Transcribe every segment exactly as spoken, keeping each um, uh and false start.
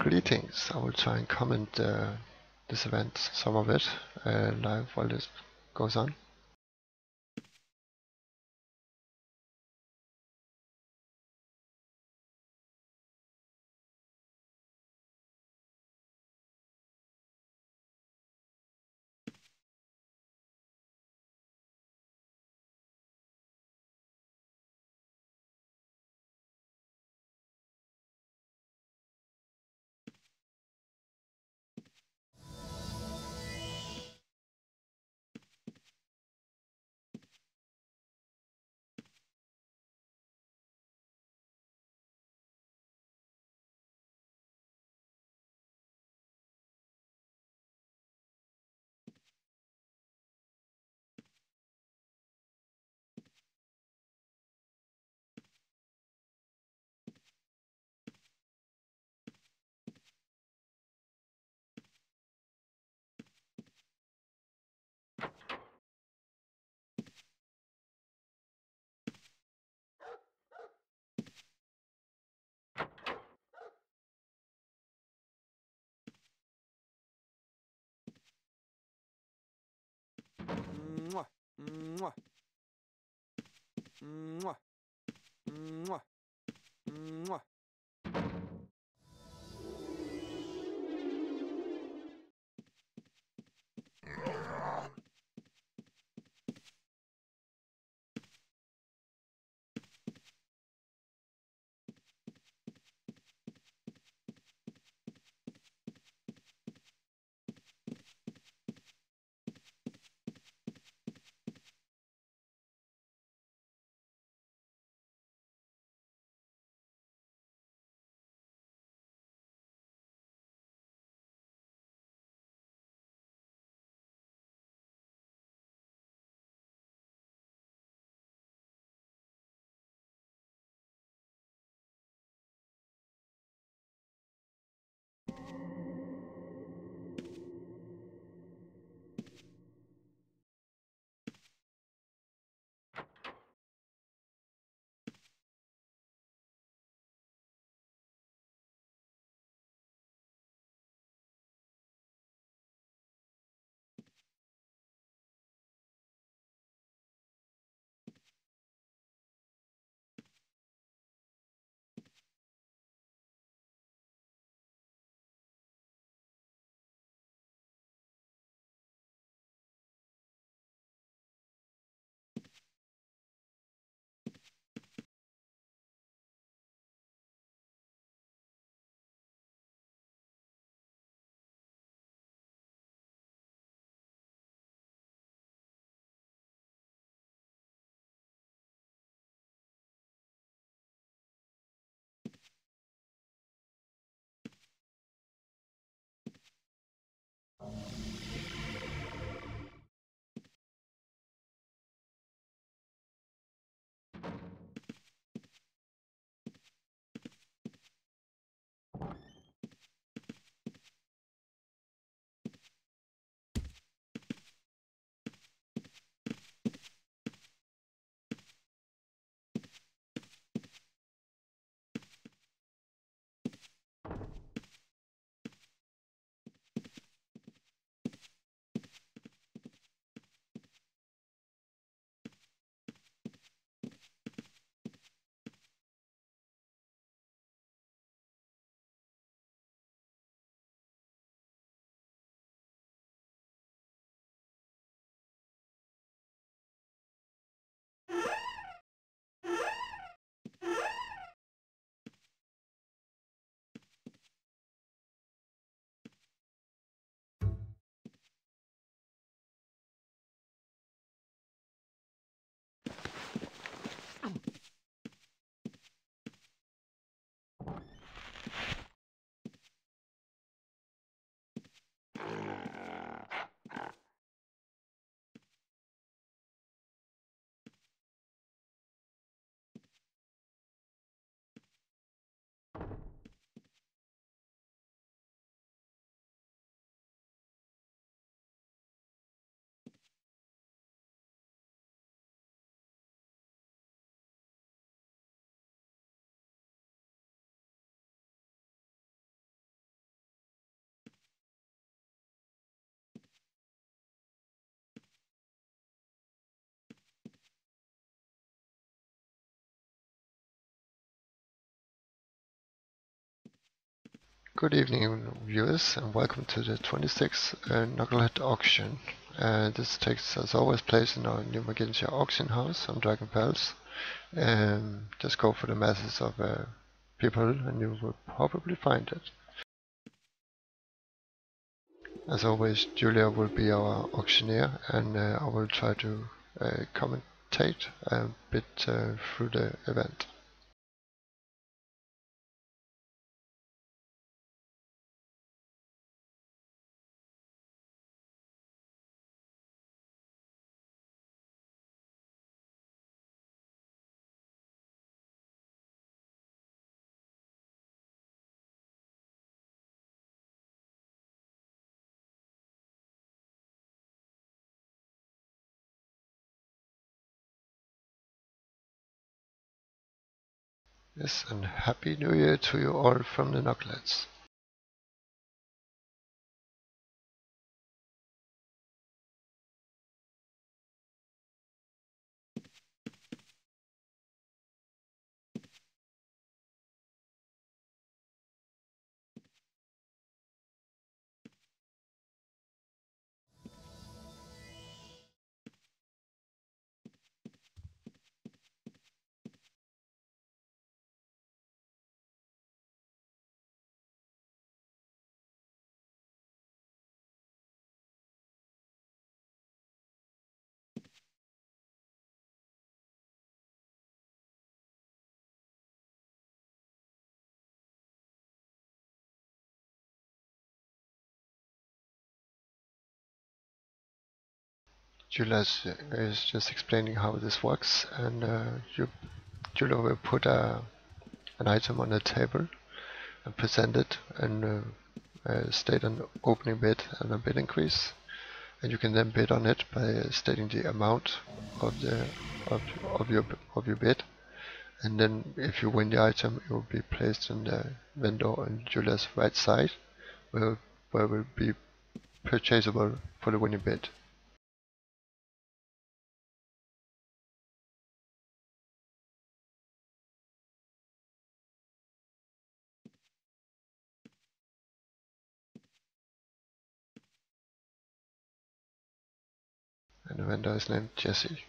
Greetings, I will try and comment uh, this event, some of it, uh, live while this goes on. Mwah. Mwah. Mwah. Mwah. Mwah. Good evening viewers and welcome to the twenty-sixth uh, Knucklehead Auction. Uh, this takes as always place in our New McGinnisher Auction House on Dragon Pals. Um, just go for the masses of uh, people and you will probably find it. As always, Julia will be our auctioneer and uh, I will try to uh, commentate a bit uh, through the event. Yes, and Happy New Year to you all from the Knuckleheads. Julia is just explaining how this works, and uh, you, Julia will put a, an item on the table and present it and uh, uh, state an opening bid and a bid increase, and you can then bid on it by uh, stating the amount of the of, of your of your bid, and then if you win the item, it will be placed in the vendor on Julia's right side, where where it will be purchasable for the winning bid. The vendor is named Jesse.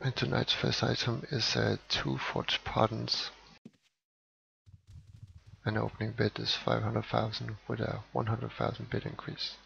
And tonight's first item is uh, two forged pardons. An opening bid is five hundred thousand with a one hundred thousand bid increase.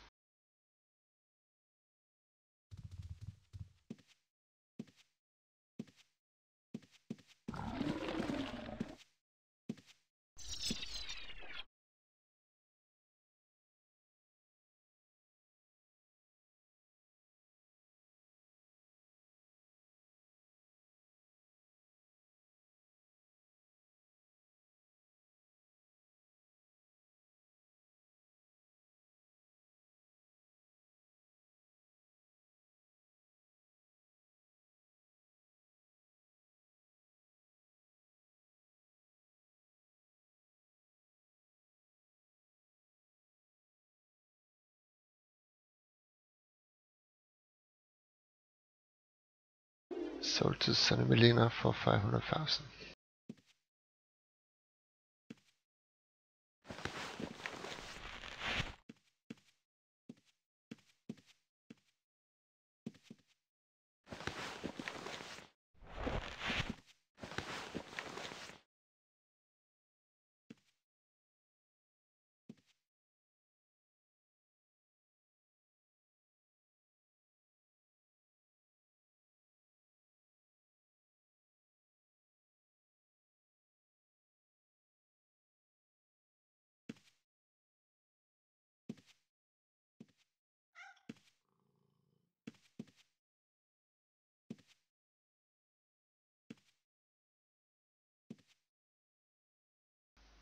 Sold to Sunny Melina for five hundred thousand.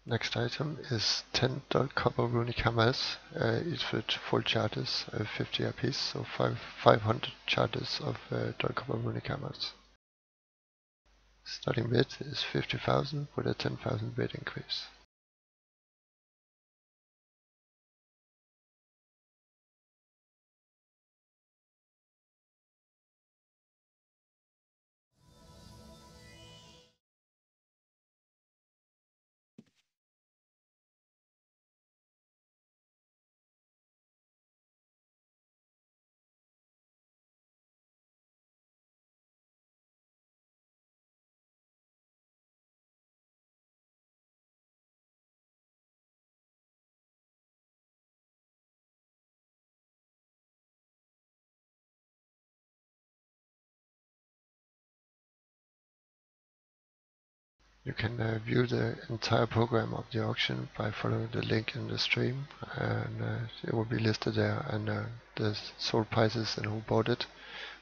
Next item is ten dot copper runic hammers. Uh, it's with full charges, uh, fifty apiece, so five, five hundred charges of uh, dot copper runic hammers. Starting bid is fifty thousand with a ten thousand bid increase. You can uh, view the entire program of the auction by following the link in the stream, and uh, it will be listed there, and uh, the sold prices and who bought it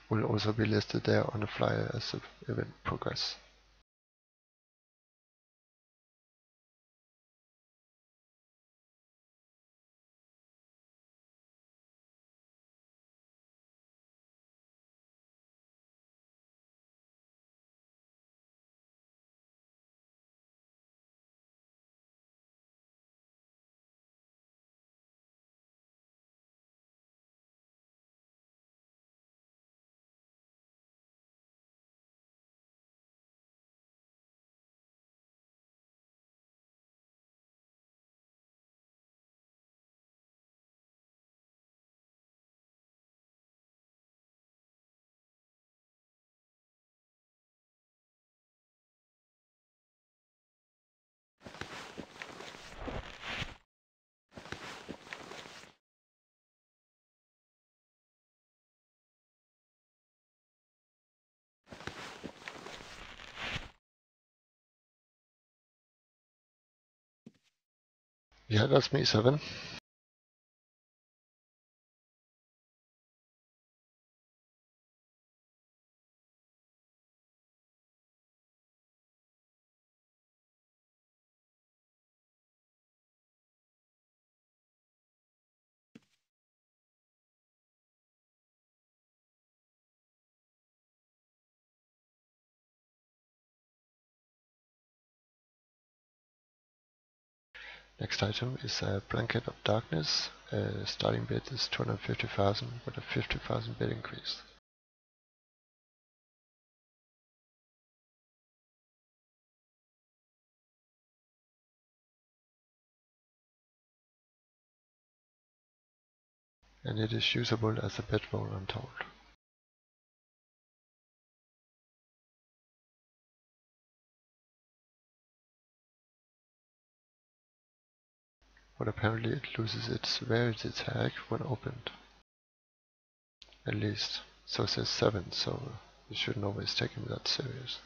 will also be listed there on the flyer as the event progresses. Yeah, that's me, Seven. Next item is a Blanket of Darkness. Uh, starting bid is two hundred fifty thousand with a fifty thousand bid increase. And it is usable as a bedroll, I'm told. But apparently it loses its rarity tag when opened. At least, so it says seven, so you shouldn't always take him that serious.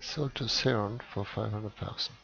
sold to Seron for five hundred thousand.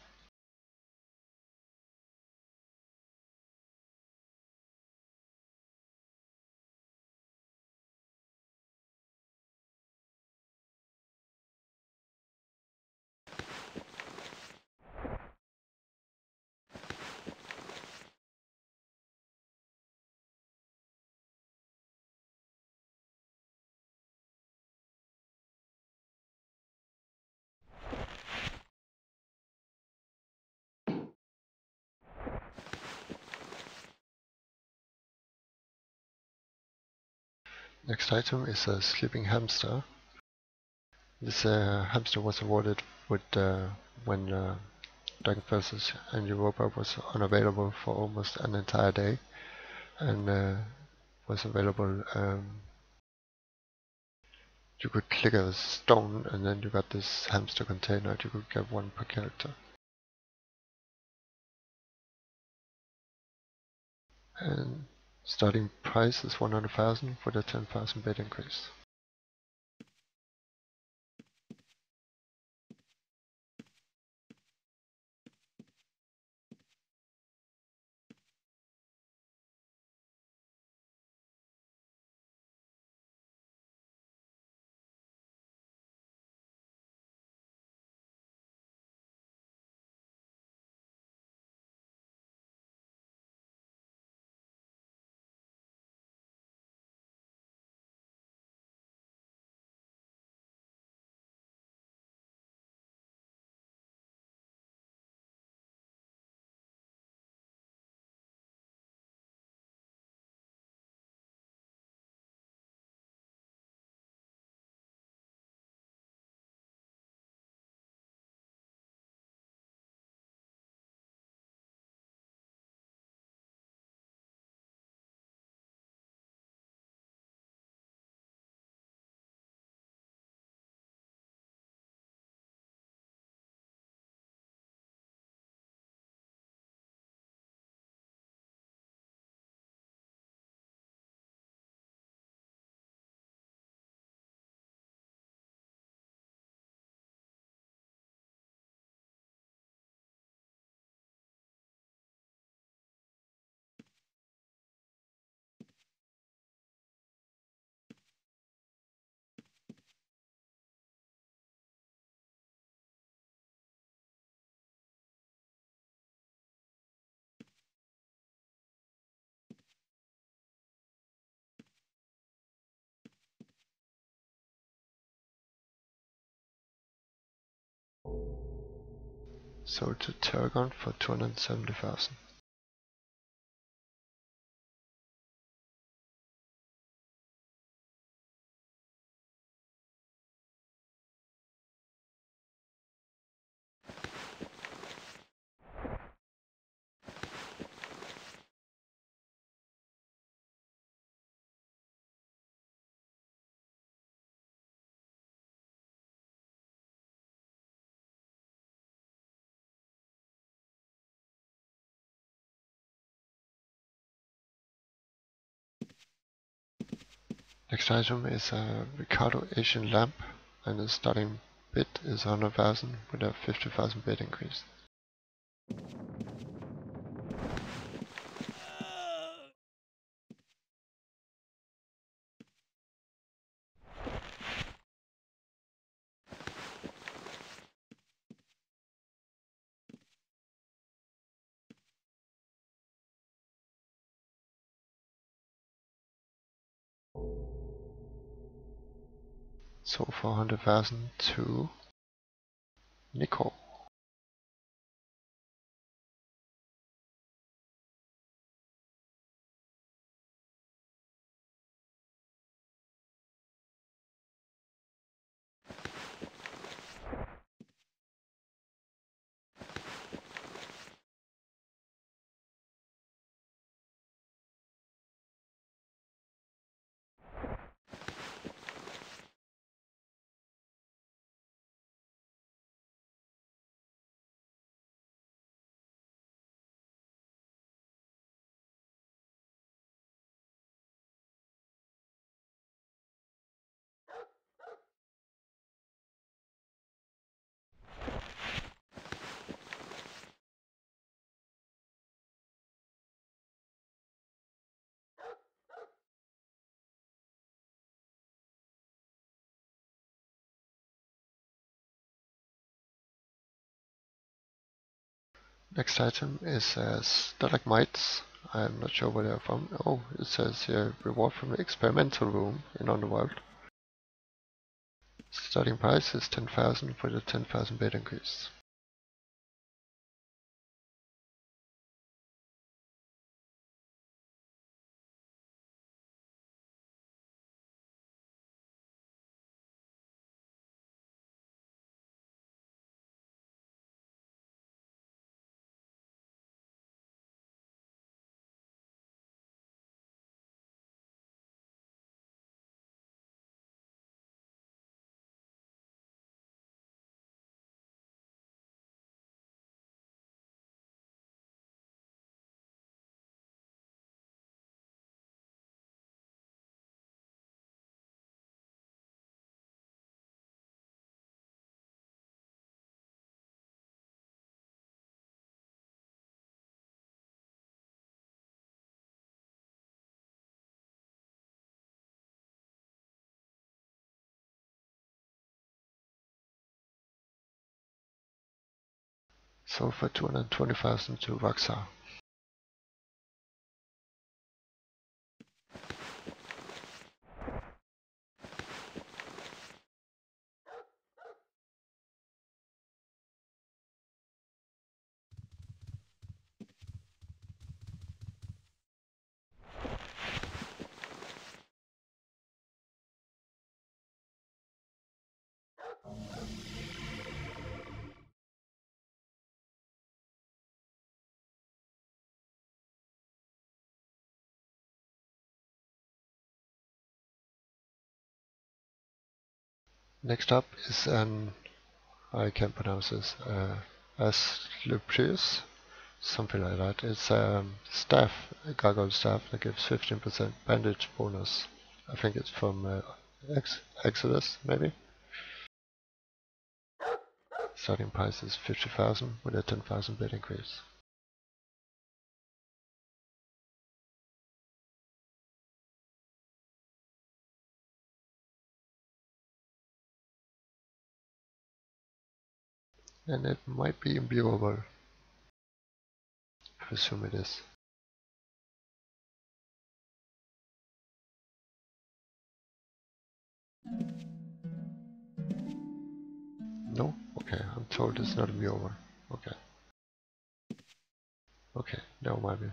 Next item is a sleeping hamster. This uh, hamster was awarded with uh, when uh, Drachenfels and Europa was unavailable for almost an entire day, and uh, was available. Um, you could click a stone, and then you got this hamster container. You could get one per character. And starting price is one hundred thousand for the ten thousand bid increase. Sold to Tarragon for two hundred seventy thousand. Next item is a Ricardo Asian lamp, and the starting bid is one hundred thousand with a fifty thousand bid increase. So four hundred thousand to Nikko. Next item is uh, stalagmites. I'm not sure where they're from. Oh, it says here, reward from the experimental room in Underworld. Starting price is ten thousand for the ten thousand bid increase. So for two hundred twenty thousand to Raksha. Next up is an, I can't pronounce this, uh, S-Luptius, something like that. It's a um, staff, a gargoyle staff that gives fifteen percent bandage bonus. I think it's from uh, Ex Exodus, maybe. Starting price is fifty thousand with a ten thousand bid increase. And it might be imbuable. I assume it is. No? Okay, I'm told it's not imbuable. Okay. Okay, now might be.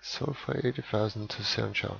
So for eighty thousand to Saint John.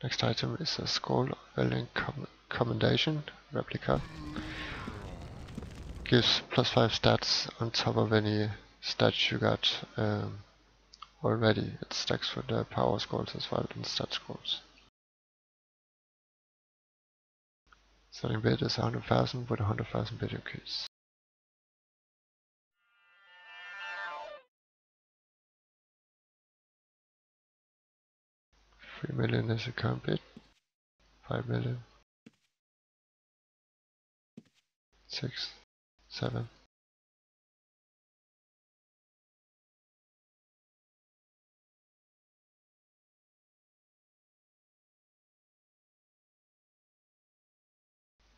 Next item is a scroll of Alien Com Commendation replica. Gives plus five stats on top of any stats you got um, already. It stacks for the power scrolls as well and stat scrolls. Selling bid is one hundred thousand with one hundred thousand bid increase. three million is a current bid. five million. six. seven.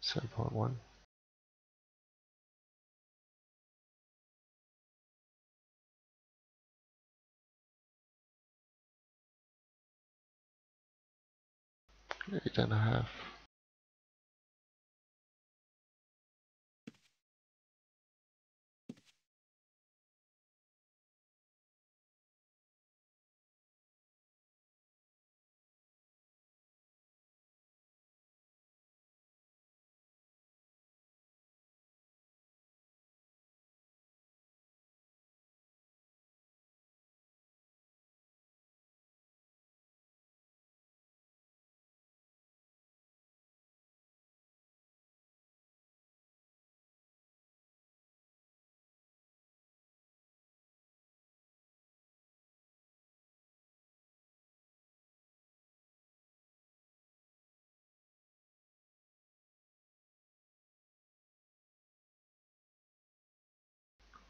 seven point one. Eight and a half.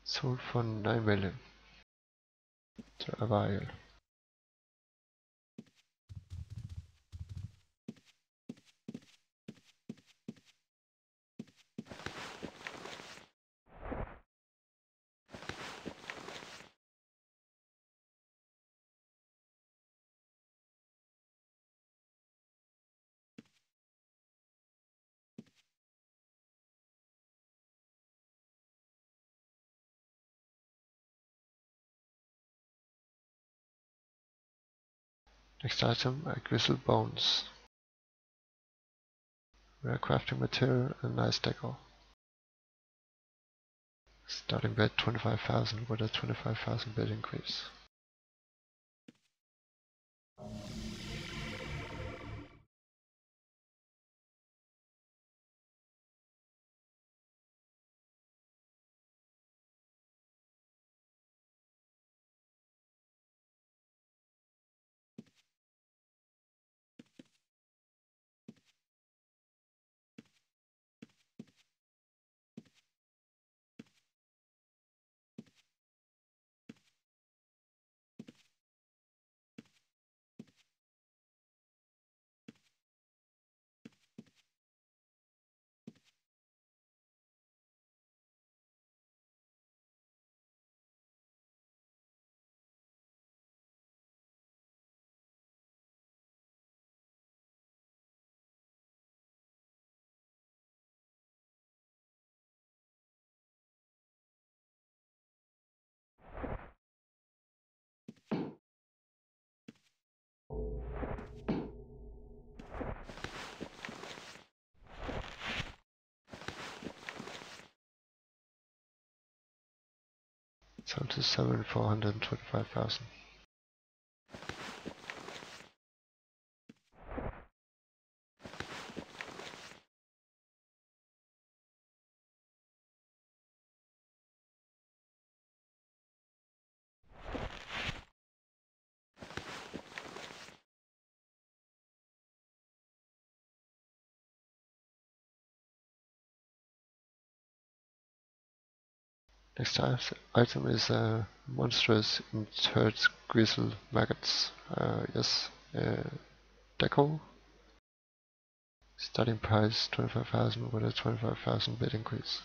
Sold von Nineveh Travail. Next item, I gristle bones. Rare crafting material and nice decor. Starting bid twenty-five thousand with a twenty-five thousand bid increase. seventy-seven, four hundred and twenty-five thousand. Next item is uh, monstrous interred gristle maggots. Uh, yes, uh, deco. Starting price twenty-five thousand with a twenty-five thousand bid increase.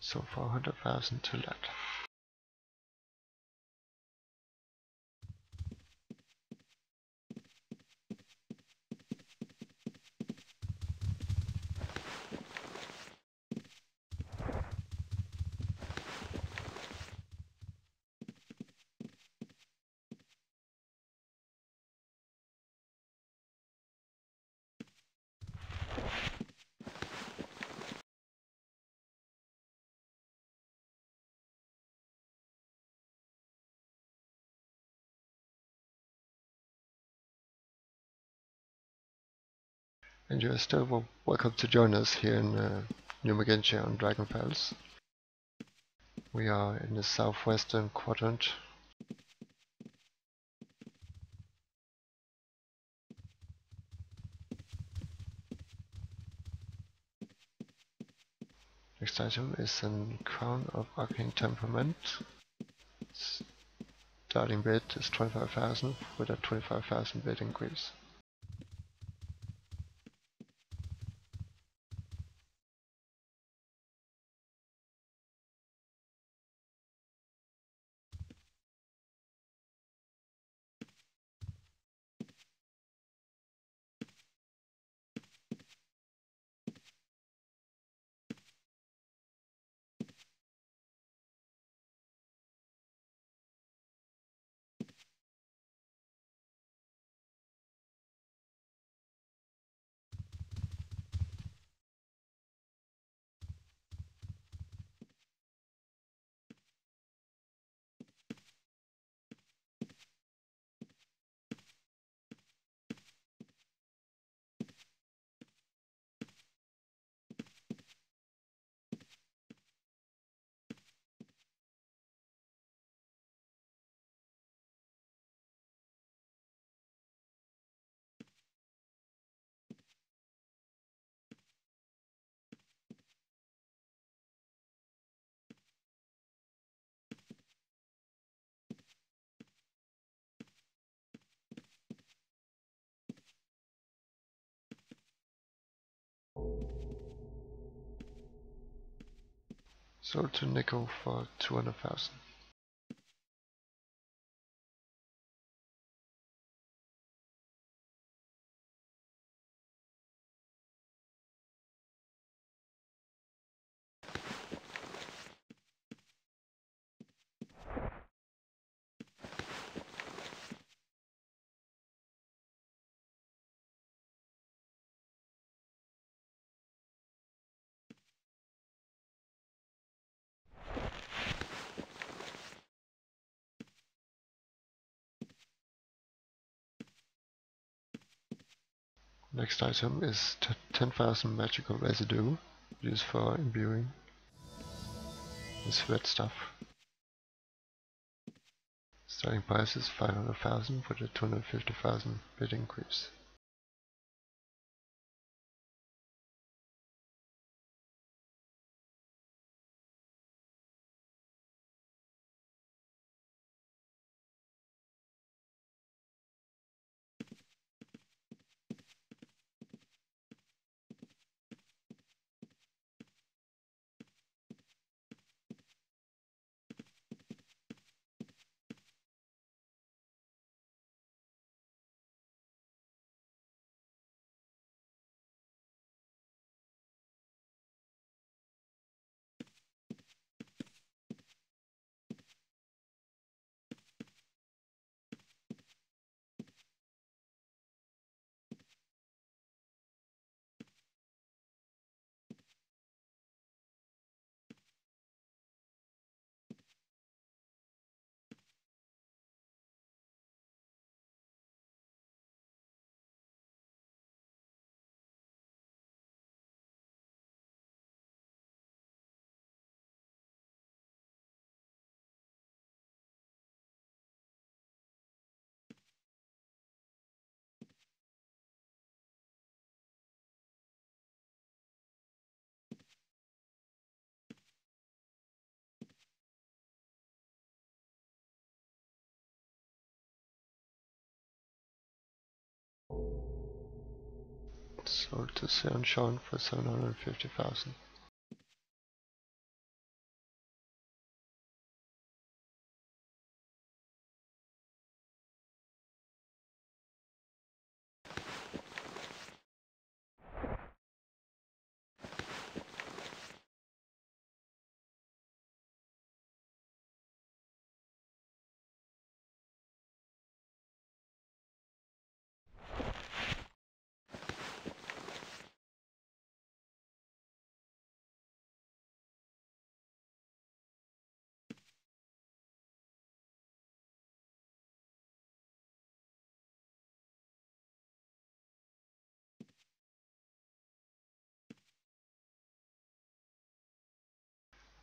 So four hundred thousand to Lab. And you are still welcome to join us here in uh, New McGinnisher on Drachenfels. We are in the southwestern quadrant. Next item is a Crown of Arcane Temperament. Starting bid is twenty-five thousand with a twenty-five thousand bid increase. Sold to Nikko for two hundred thousand. Next item is ten thousand magical residue, used for imbuing this red stuff. Starting price is five hundred thousand with a two hundred fifty thousand bid increase. sold to Saint John for seven hundred fifty thousand.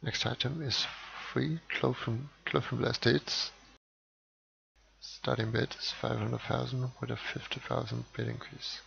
Next item is free Cloven Blastades. Starting bid is five hundred thousand with a fifty thousand bid increase.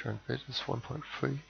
Current bid is one point three.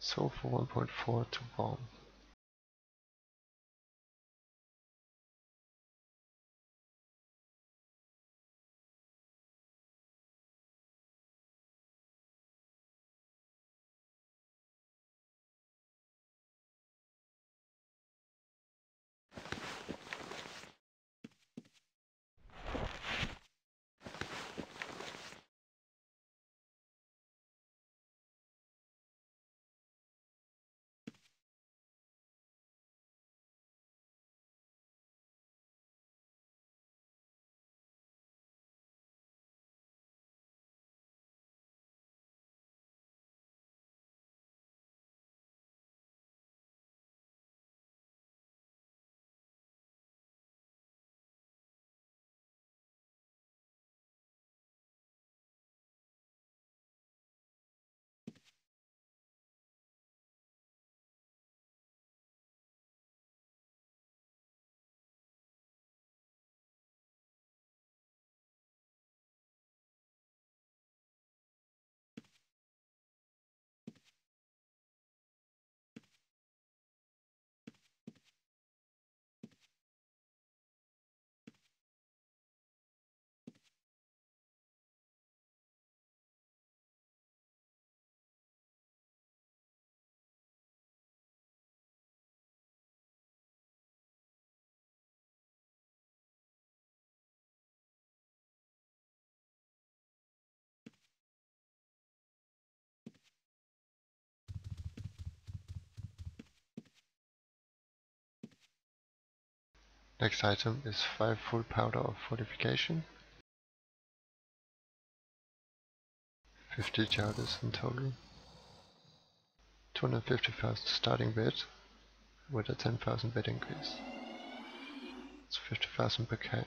So for one point four to bomb. Next item is five full powder of fortification. fifty charges in total. two hundred fifty thousand starting bid with a ten thousand bid increase. It's fifty thousand per can.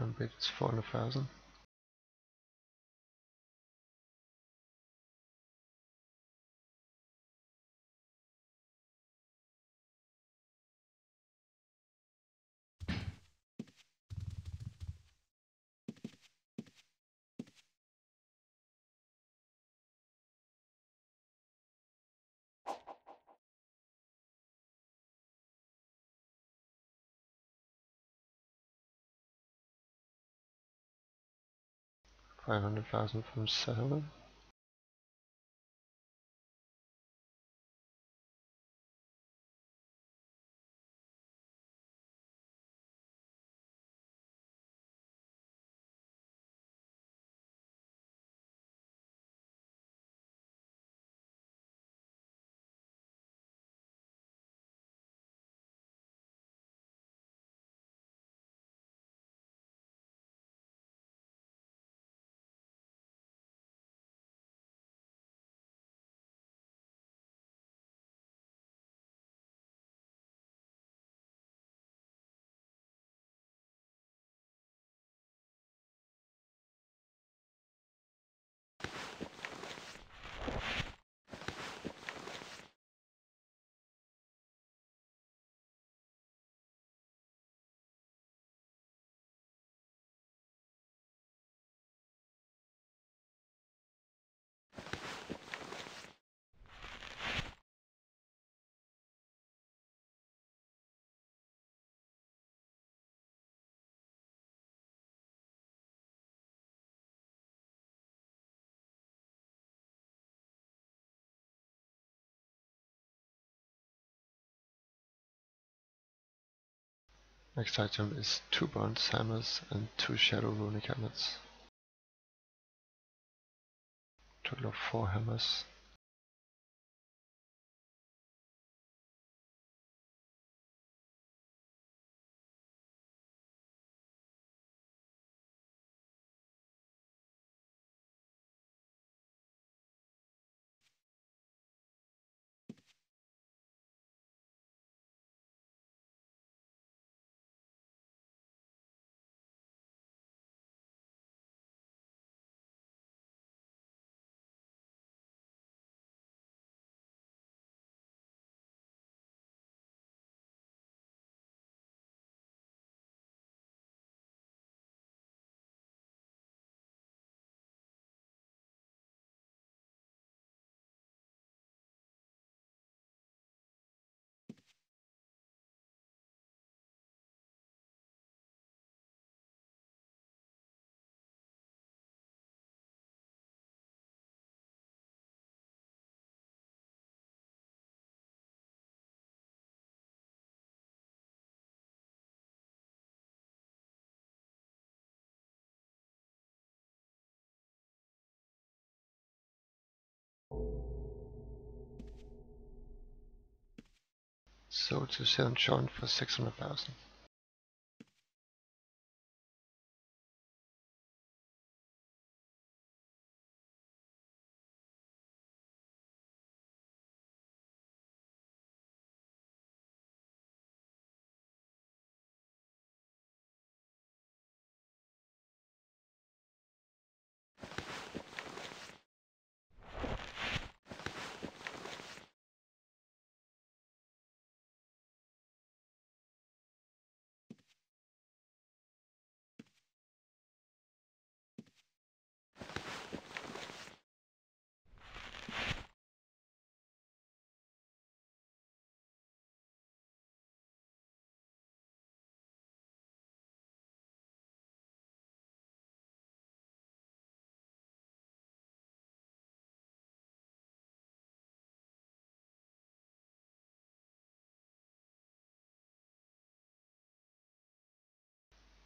Can't bid, it's for a thousand. five hundred thousand from Sahila. Next item is two bronze hammers and two shadow runic hammers. Total of four hammers. So to Saint John for six hundred thousand.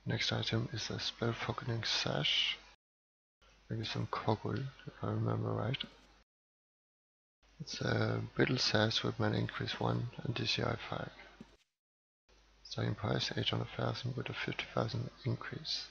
Next item is a spell focusing sash. Maybe some Kogul, if I remember right. It's a brittle sash with mana increase one and D C I five. Starting price eight hundred thousand with a fifty thousand increase.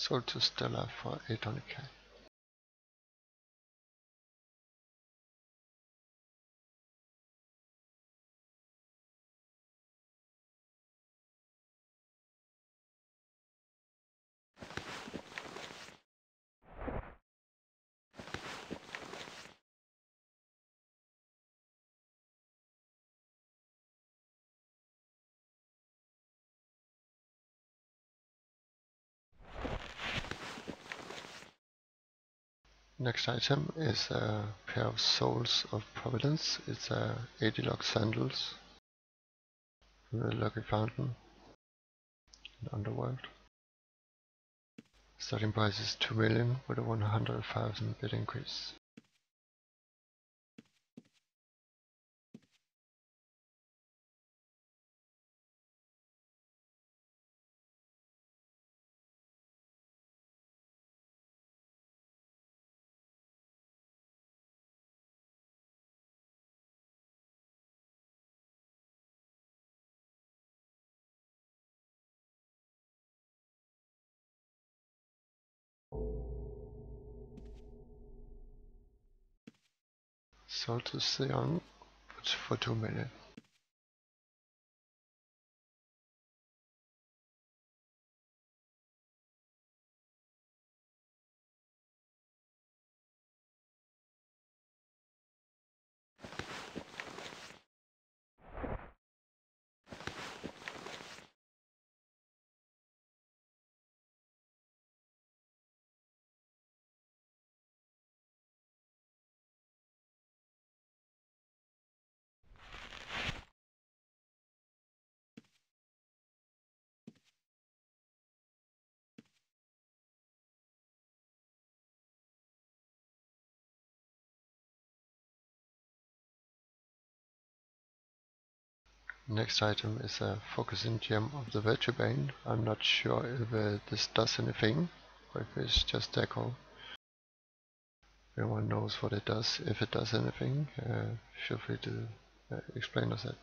Sold to Stella for eight hundred K. Next item is a pair of Souls of Providence. It's a eighty lock sandals from the Lucky Fountain in Underworld. Starting price is two million with a one hundred thousand bid increase. Sold to Seron for two million. Next item is a focusing gem of the Virtue Bane. I'm not sure if uh, this does anything or if it's just deco. Everyone knows what it does. If it does anything, uh, feel free to uh, explain us that.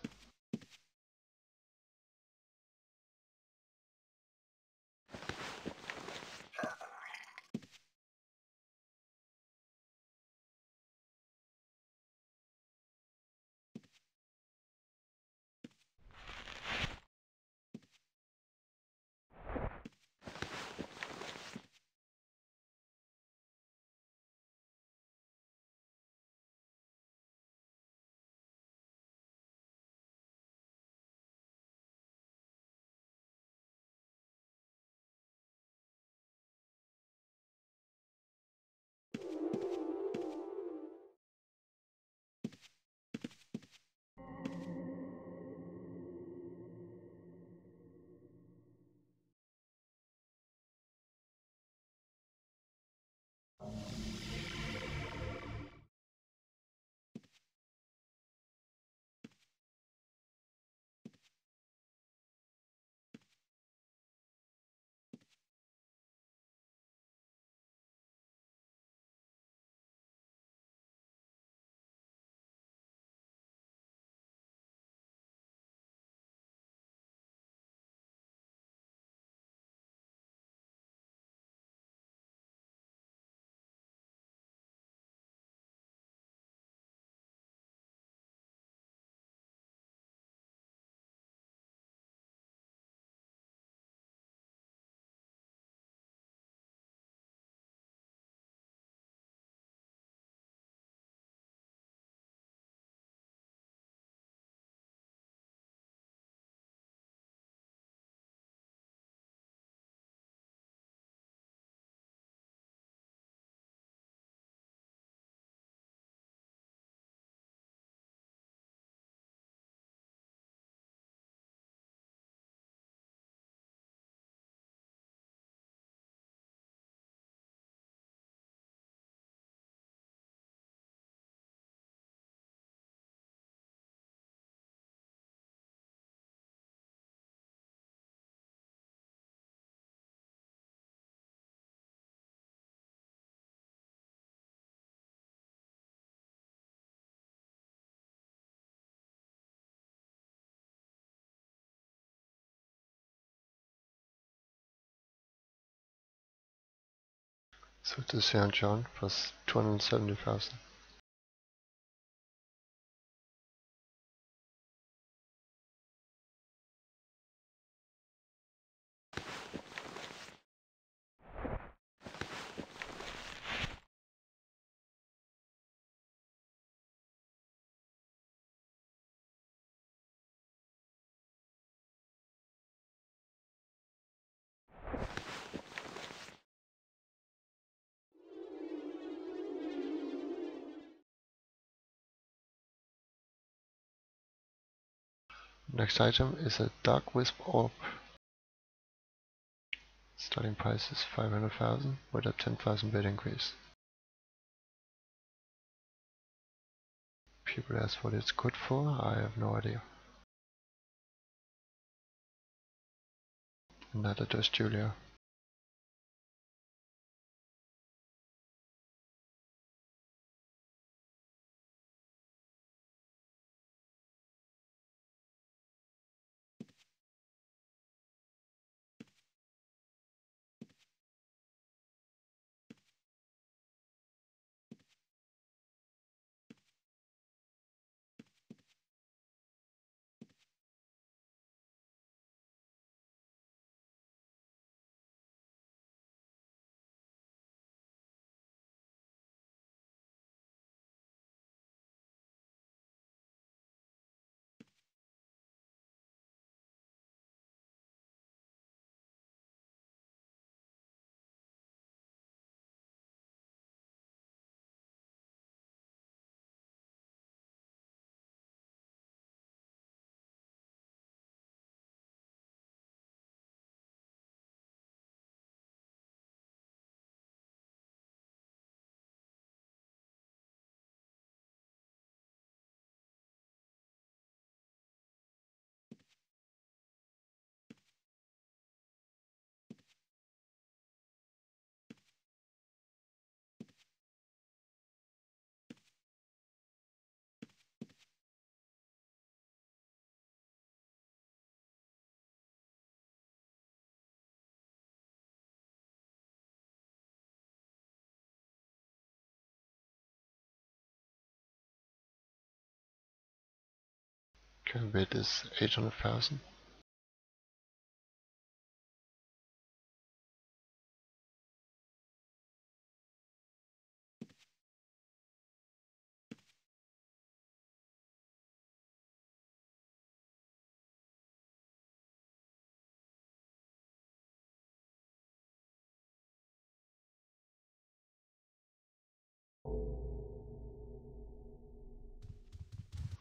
Sold to Saint John for two hundred seventy thousand. Next item is a Dark Wisp Orb. Starting price is five hundred thousand with a ten thousand bid increase. People ask what it's good for, I have no idea. And neither does Julia. Current bid is eight hundred thousand.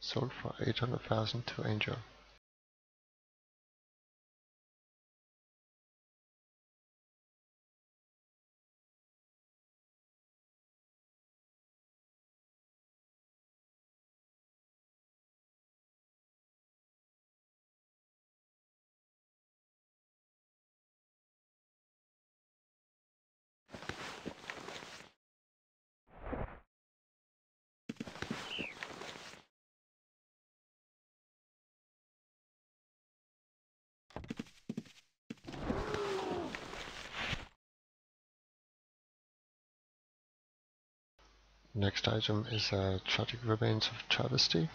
Sold for eight hundred thousand to Angel. Next item is uh, Tragic Remains of Travesty.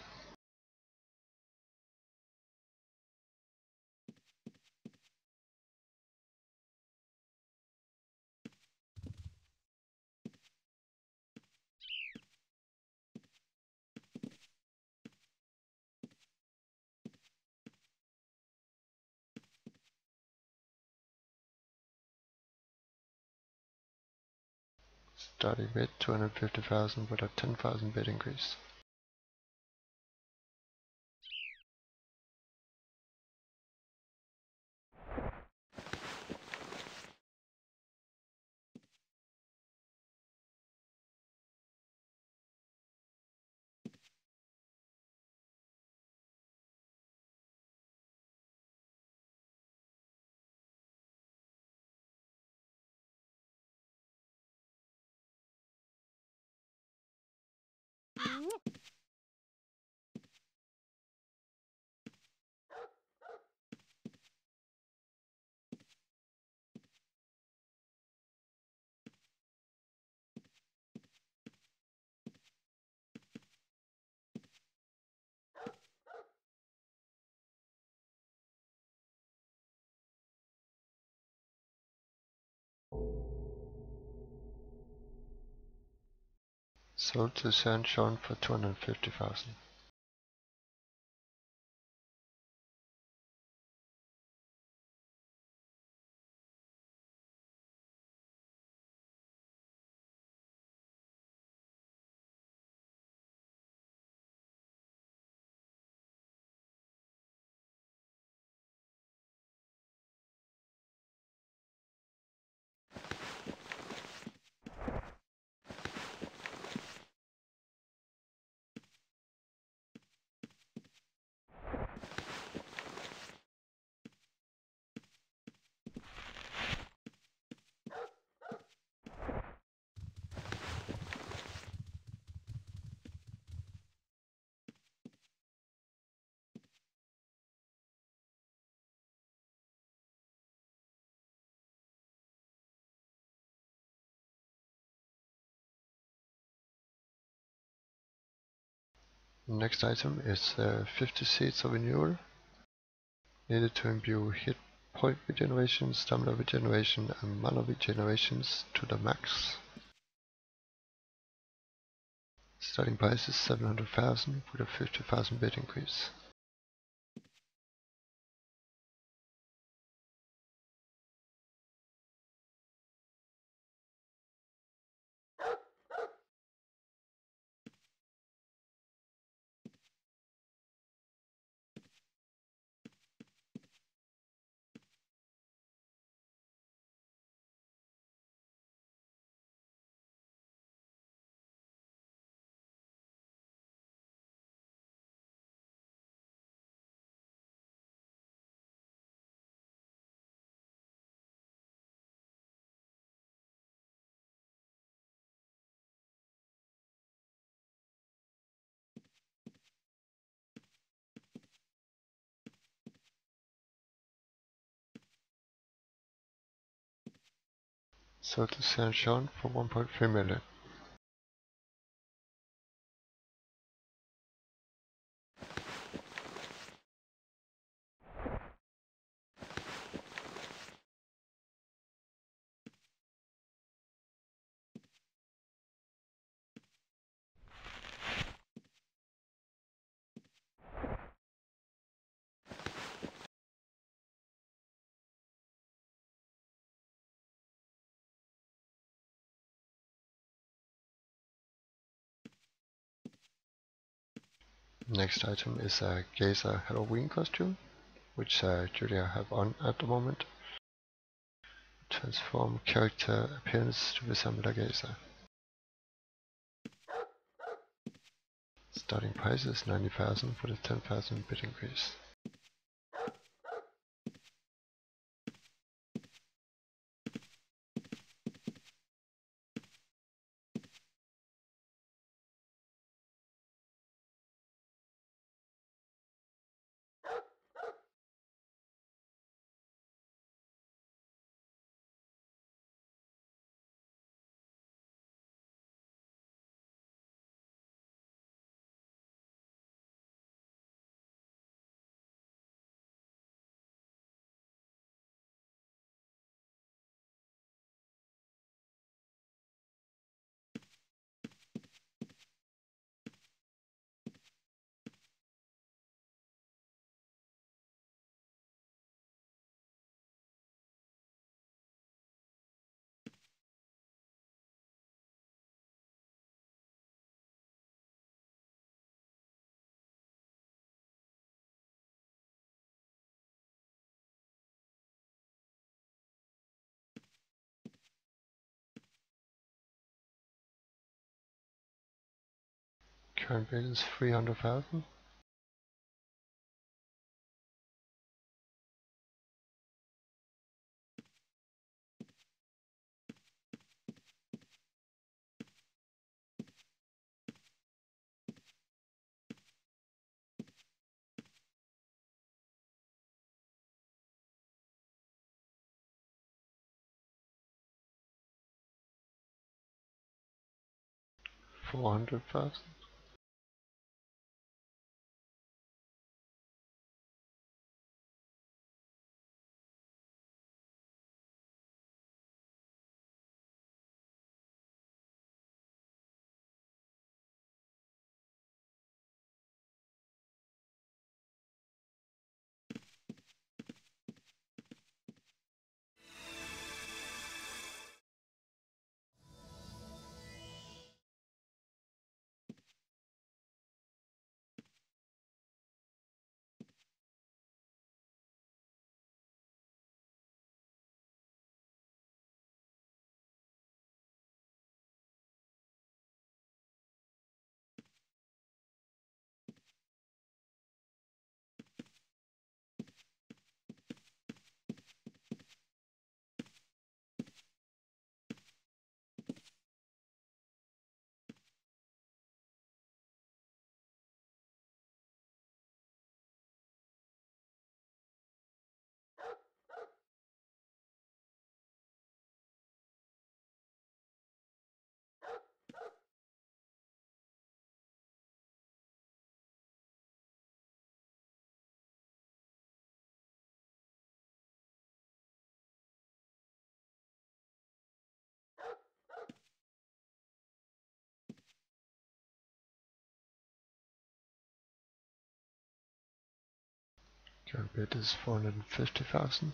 Starting bid two hundred fifty thousand with a ten thousand bid increase. Sold to Saint John for two hundred fifty thousand. Next item is uh, fifty Seeds of Renewal. Needed to imbue hit point regeneration, stamina regeneration and mana regenerations to the max. Starting price is seven hundred thousand with a fifty thousand bid increase. So to Saint Sean for one point three million. Next item is a Geyser Halloween costume, which uh, Julia have on at the moment. Transform character appearance to resemble a geyser. Starting price is ninety thousand for the ten thousand bid increase. Current bid is three hundred thousand. four hundred thousand. Current bid is four hundred fifty thousand.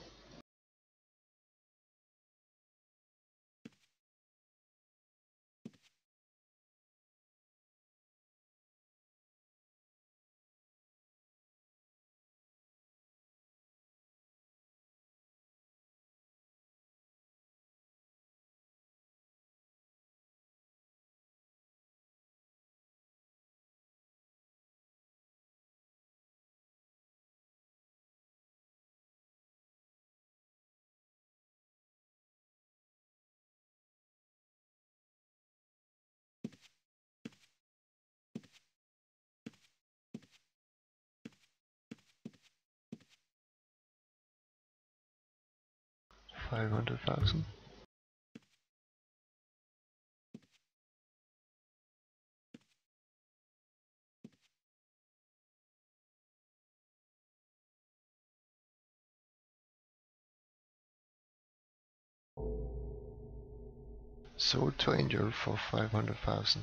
Five hundred thousand. Sold to Angel for five hundred thousand.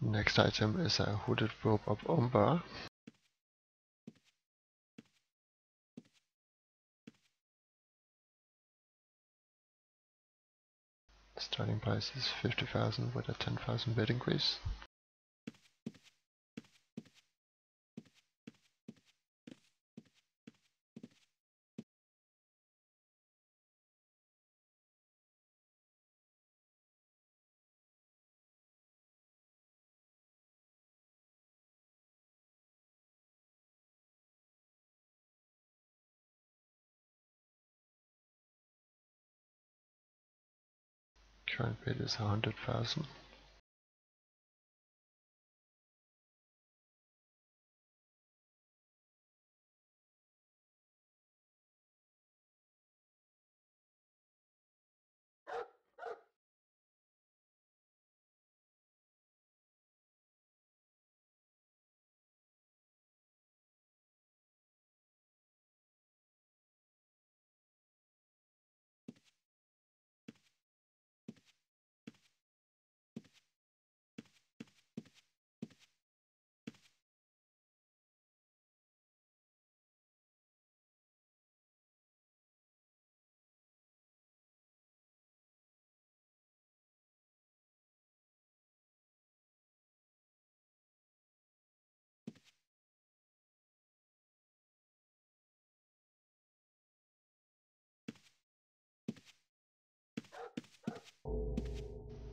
Next item is a hooded robe of Umbra. Starting price is fifty thousand with a ten thousand bid increase. Current bid is a hundred thousand.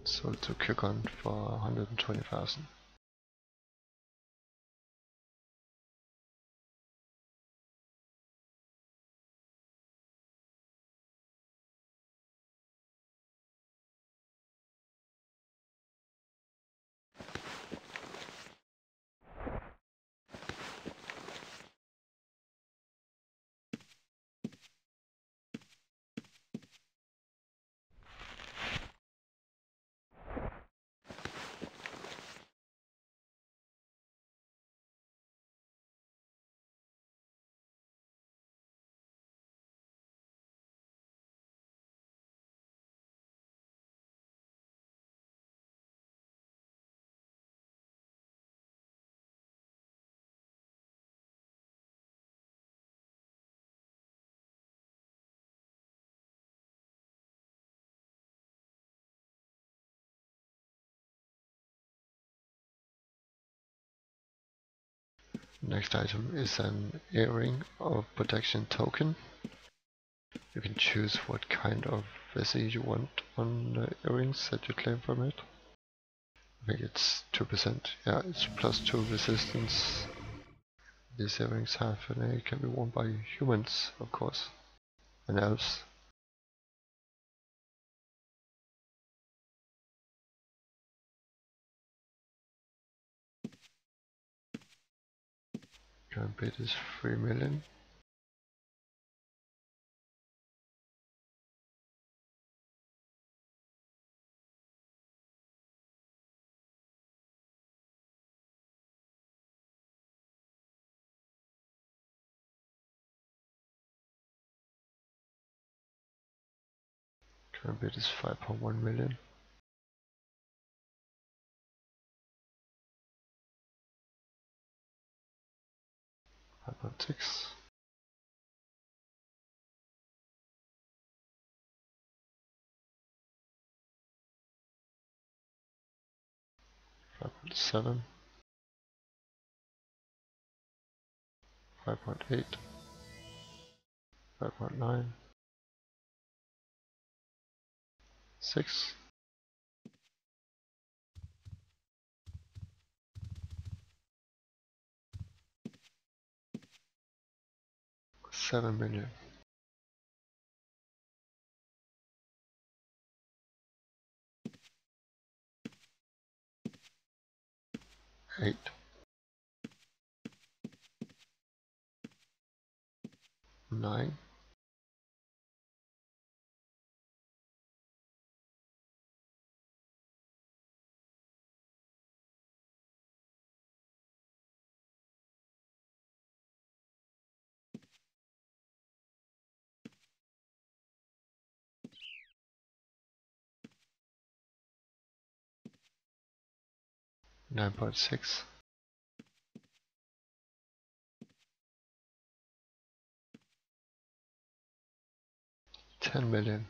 Sold to Kugan for one hundred twenty thousand. Next item is an earring of protection token. You can choose what kind of vessel you want on the earrings that you claim from it. I think it's two percent. Yeah, it's plus two resistance. These earrings have and they can be worn by humans, of course, and elves. Current bid is three million. Current bid is five point one million. five point six. five point seven. five point eight. five point nine. Six. Seven million. Eight. Nine. Nine point six, ten million,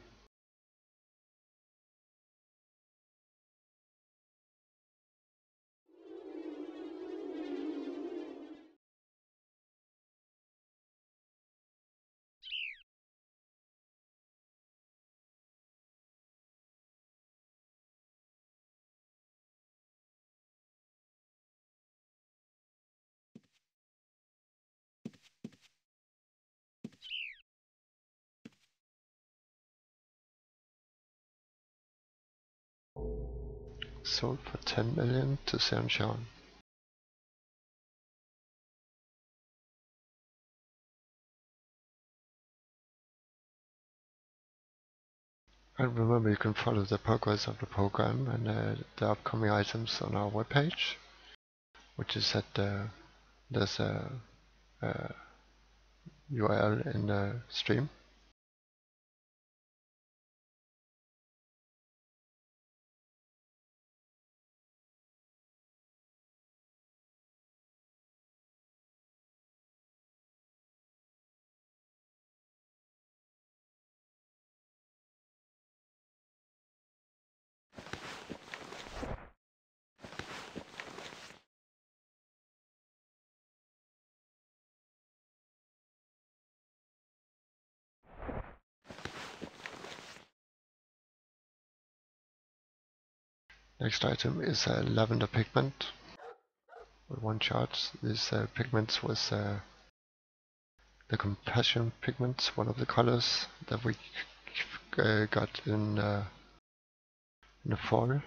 sold for ten million to Saint John. And remember, you can follow the progress of the program and uh, the upcoming items on our webpage, which is at uh, there's a, a U R L in the stream. Next item is a lavender pigment with one charge. These uh, pigments was uh, the compassion pigments, one of the colors that we uh, got in, uh, in the fall.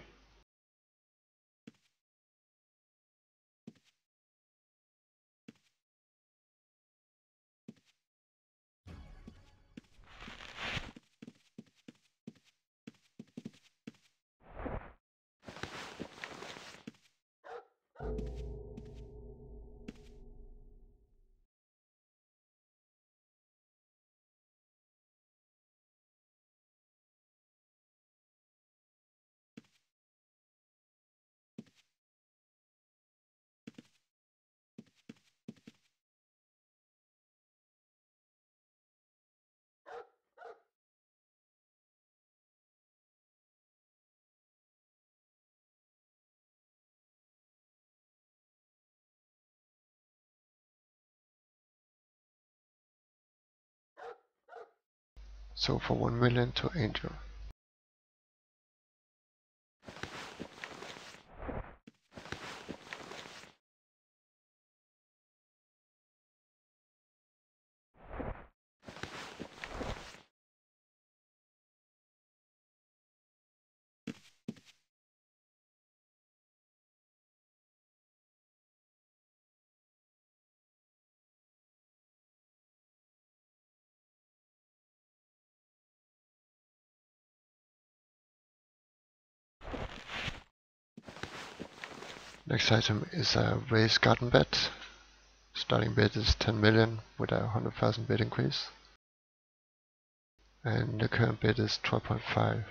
So for one million to Angel. Next item is a raised garden bed. Starting bid is ten million with a one hundred thousand bid increase. And the current bid is twelve point five.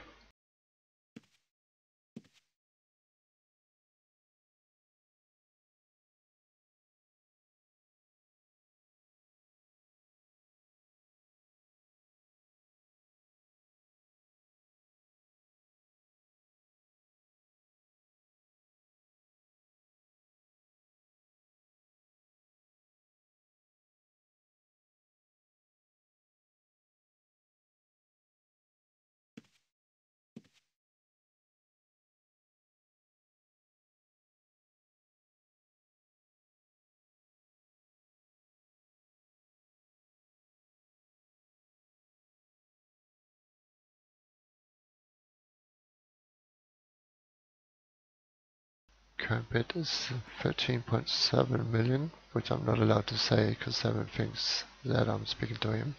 Current bid is thirteen point seven million, which I'm not allowed to say because Seven thinks that I'm speaking to him.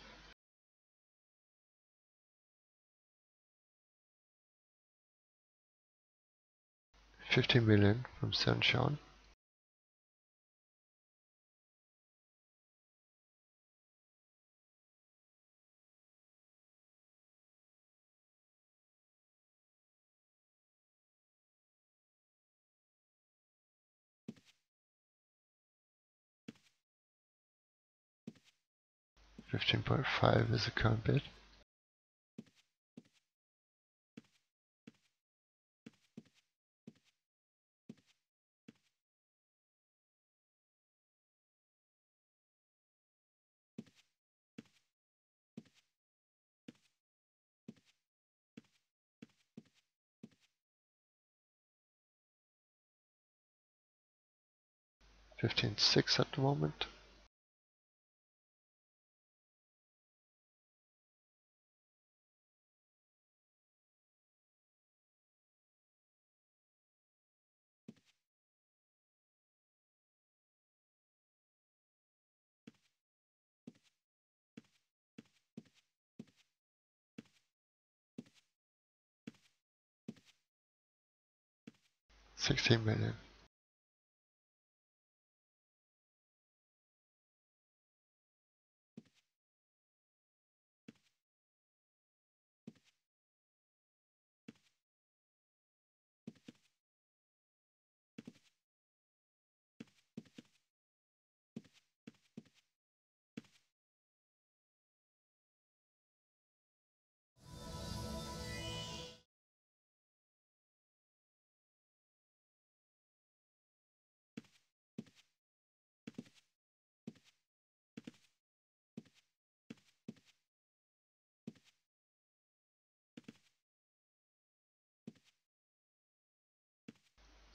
fifteen million from Saint John. fifteen point five is the current bid. fifteen point six at the moment. sixteen million.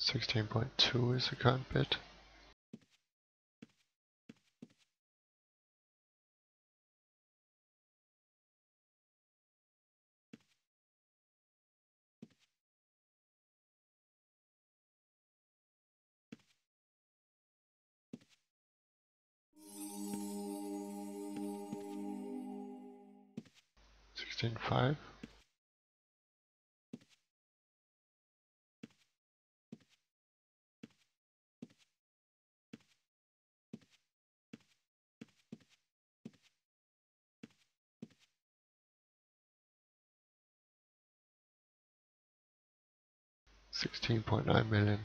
sixteen point two is the current bid. sixteen point five. sixteen point nine million.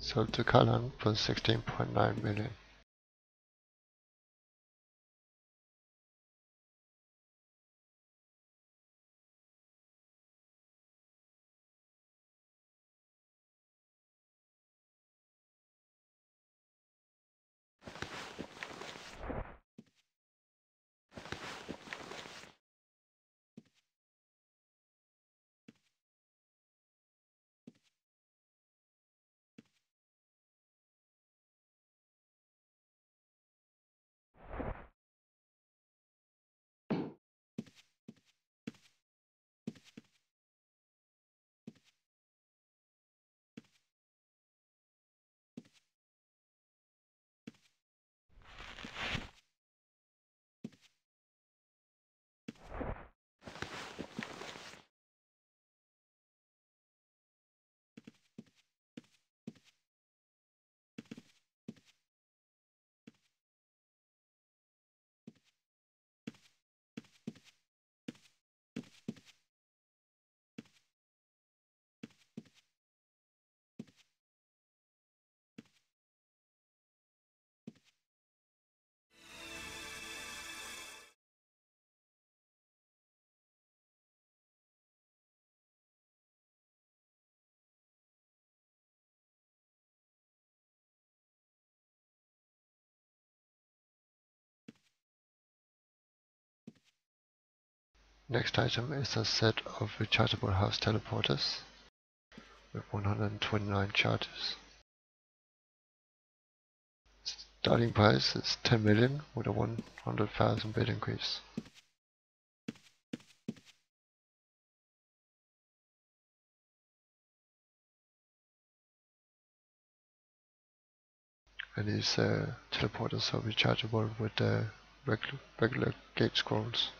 Sold to Kalan for sixteen point nine million. Next item is a set of rechargeable house teleporters with one hundred twenty-nine charges. Starting price is ten million with a one hundred thousand bid increase. And these uh, teleporters are rechargeable with uh, regu regular gate scrolls.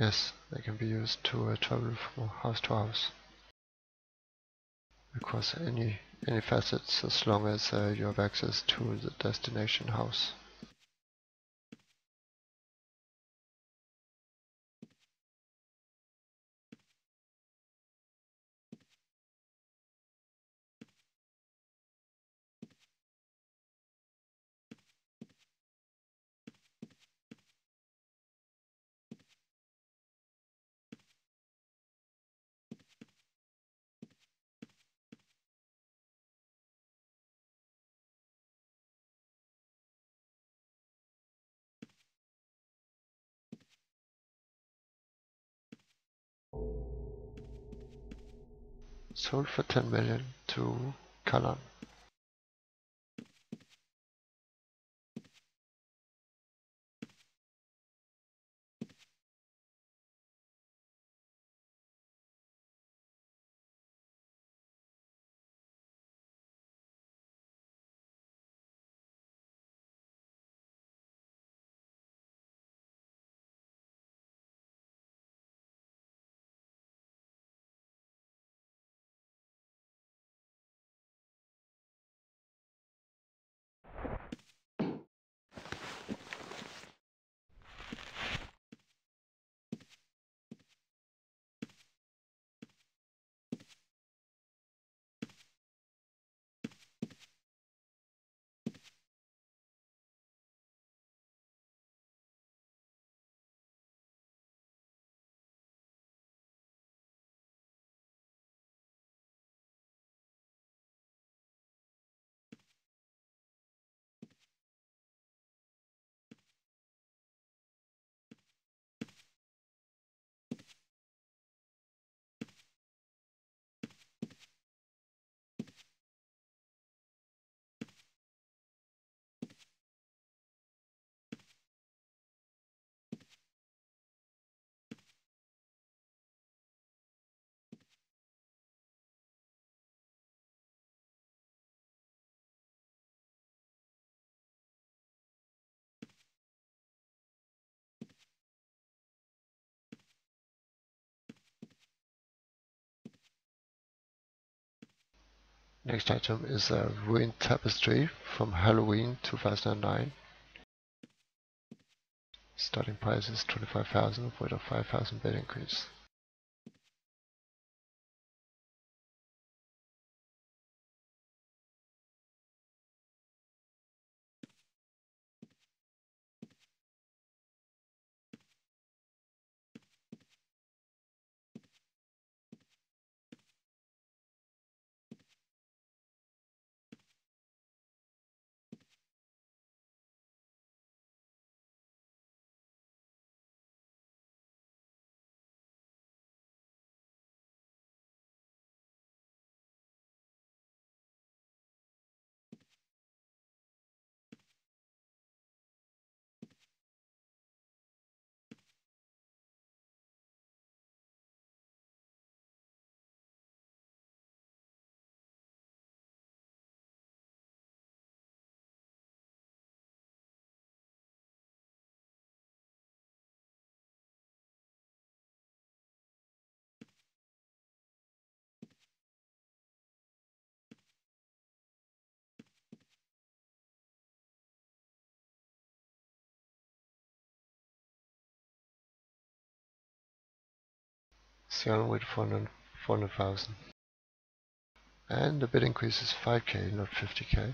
Yes, they can be used to uh, travel from house to house. Across any any facets, as long as uh, you have access to the destination house. Sold for ten million to Kalan. Next item is a ruined tapestry from Halloween two thousand nine. Starting price is twenty-five thousand with a five thousand bid increase. Seron with four hundred thousand, and the bid increase is five K, not fifty K.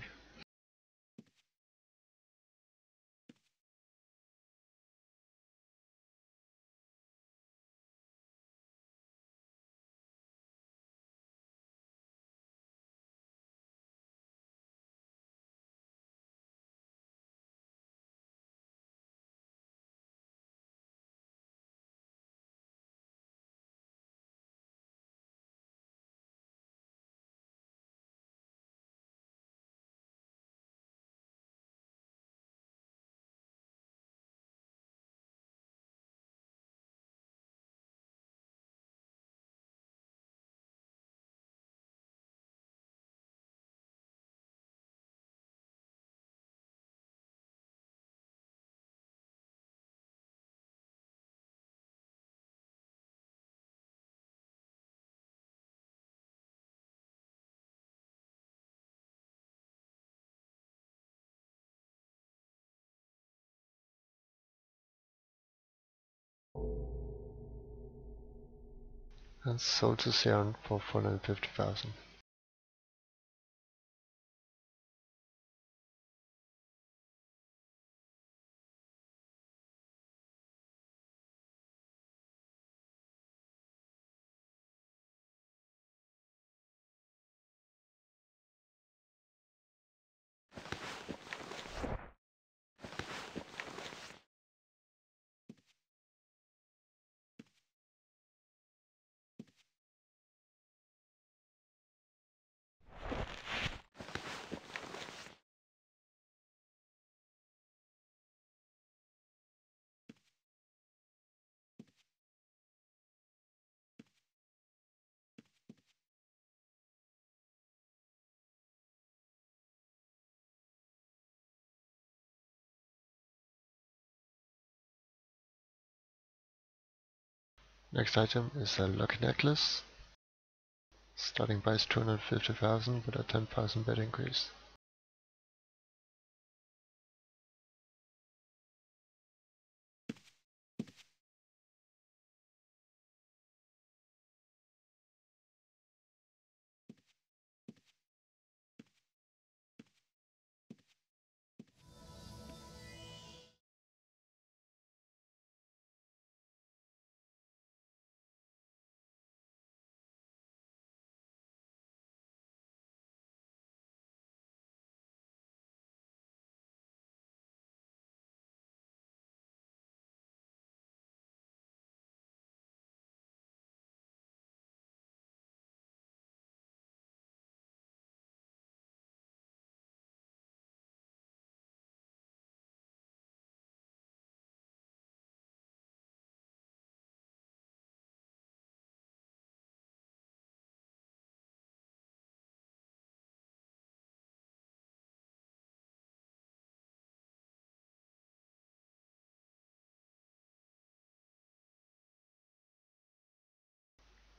and sold to Seron for four hundred fifty thousand. Next item is a lucky necklace. Starting price two hundred fifty thousand with a ten thousand bet increase.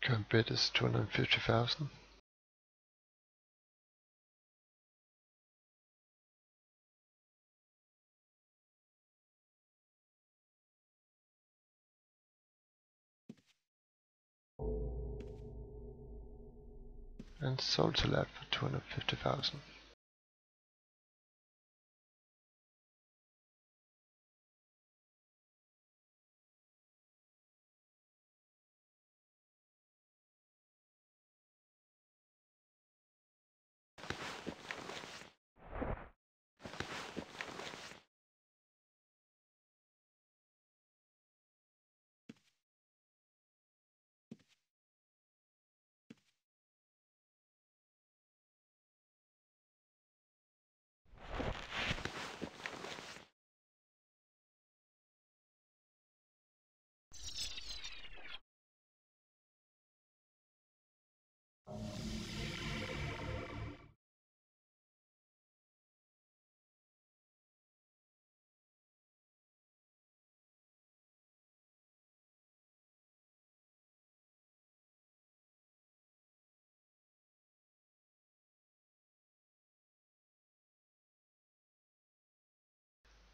Current bid is two hundred fifty thousand. And sold to Lab for two hundred fifty thousand.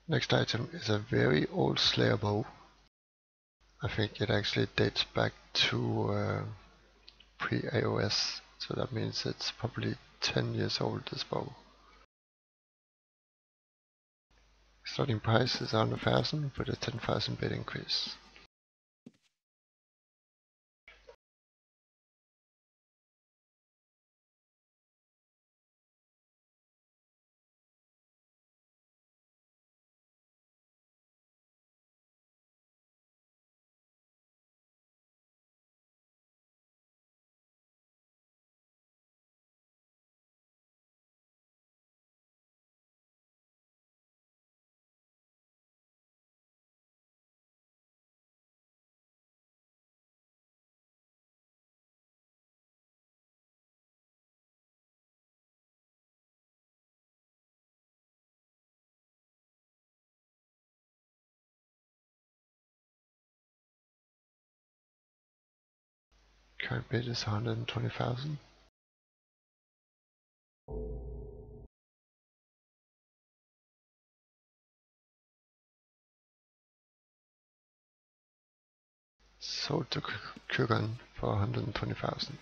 Next item is a very old Slayer bow. I think it actually dates back to uh, pre-A O S, so that means it's probably ten years old, this bow. Starting price is one hundred thousand with a ten thousand bid increase. Current bid is one hundred twenty thousand. sold to Kugan for one hundred twenty thousand.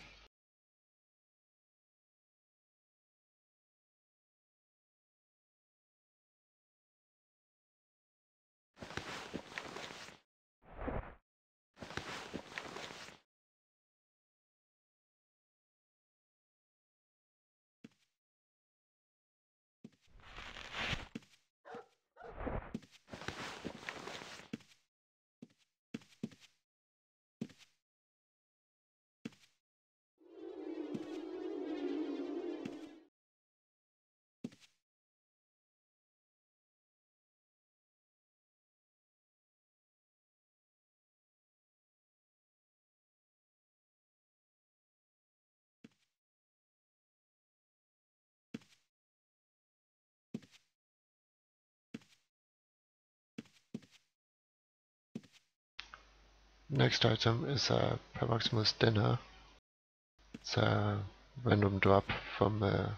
Next item is a Parnoximus dinner. It's a random drop from uh,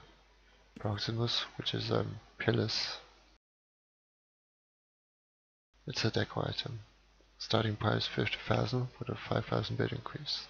Parnoximus, which is a um, pillis. It's a deco item. Starting price fifty thousand with a five thousand bid increase.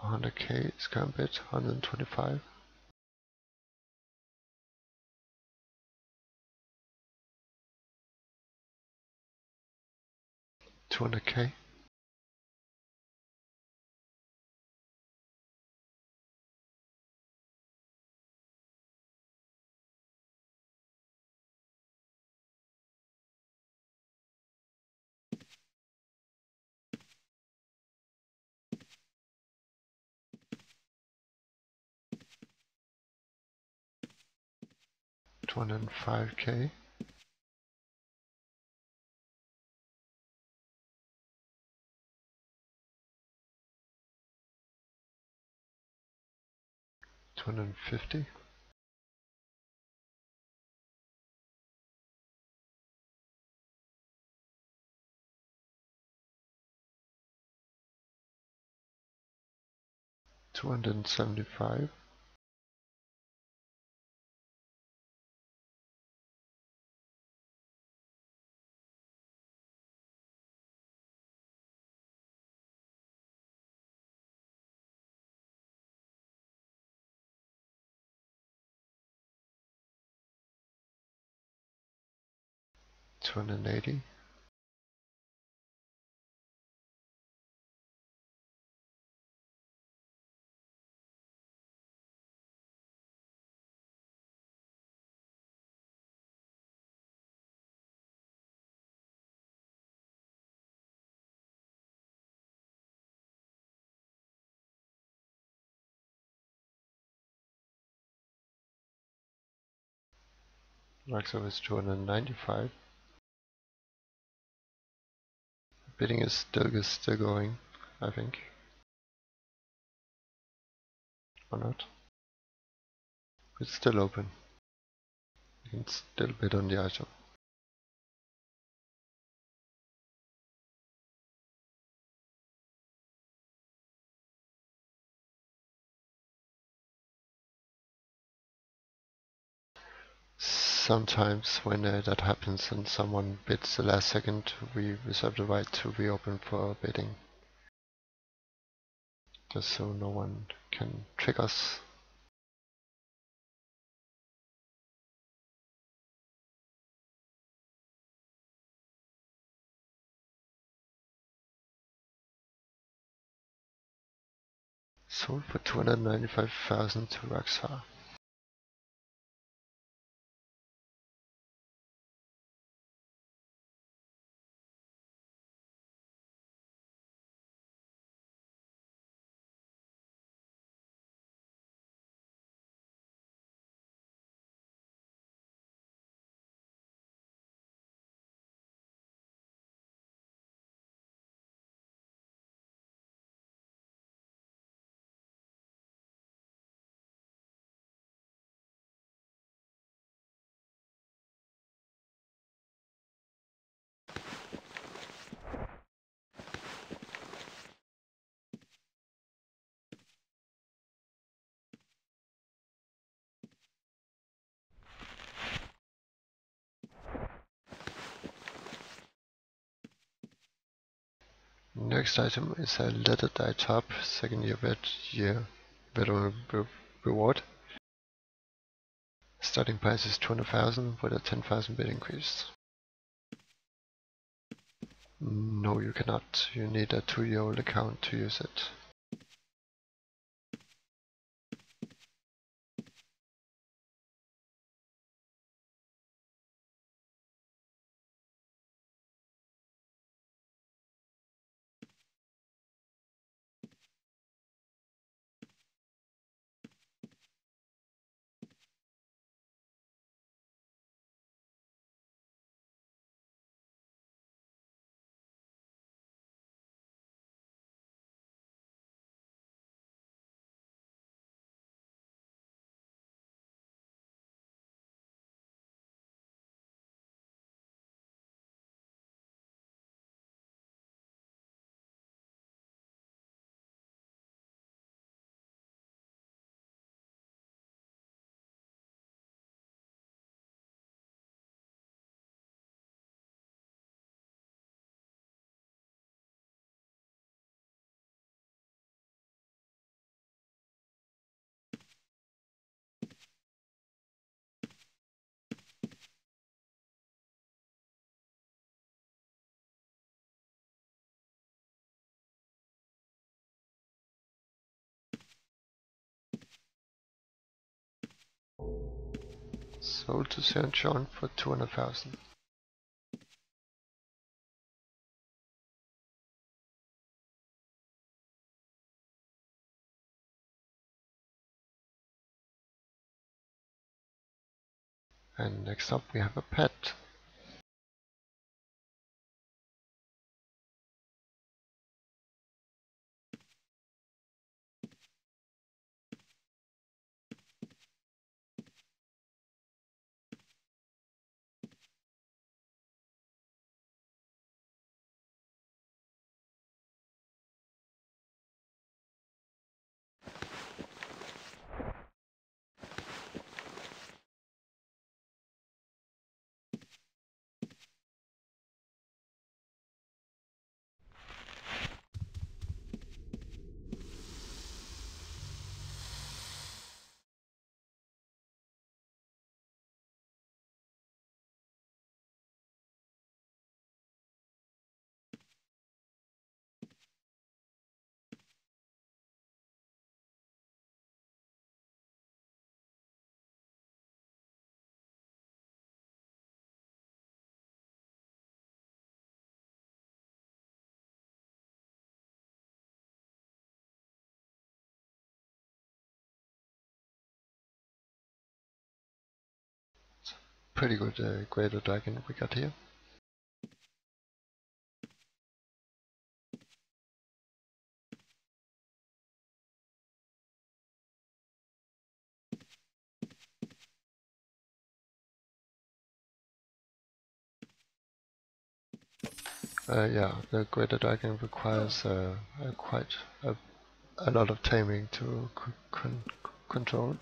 one hundred K scam bid, one hundred twenty-five. two hundred K. two hundred five K. two hundred fifty. two hundred seventy-five. two hundred eighty. Raksha is two hundred ninety-five. Bidding is still is still going, I think. Or not? It's still open. You can still bid on the item. Sometimes when uh, that happens and someone bids the last second, we reserve the right to reopen for bidding. Just so no one can trick us. Sold for two hundred ninety-five thousand to Raksha. Next item is a letter die top, second year vet, year veteran re reward. Starting price is two hundred thousand with a ten thousand bid increase. No, you cannot. You need a two year old account to use it. Sold to Saint John for two hundred thousand. And next up we have a pet. Pretty good uh, greater dragon we got here. Uh, yeah, the greater dragon requires uh, uh, quite a, a lot of taming to c con control.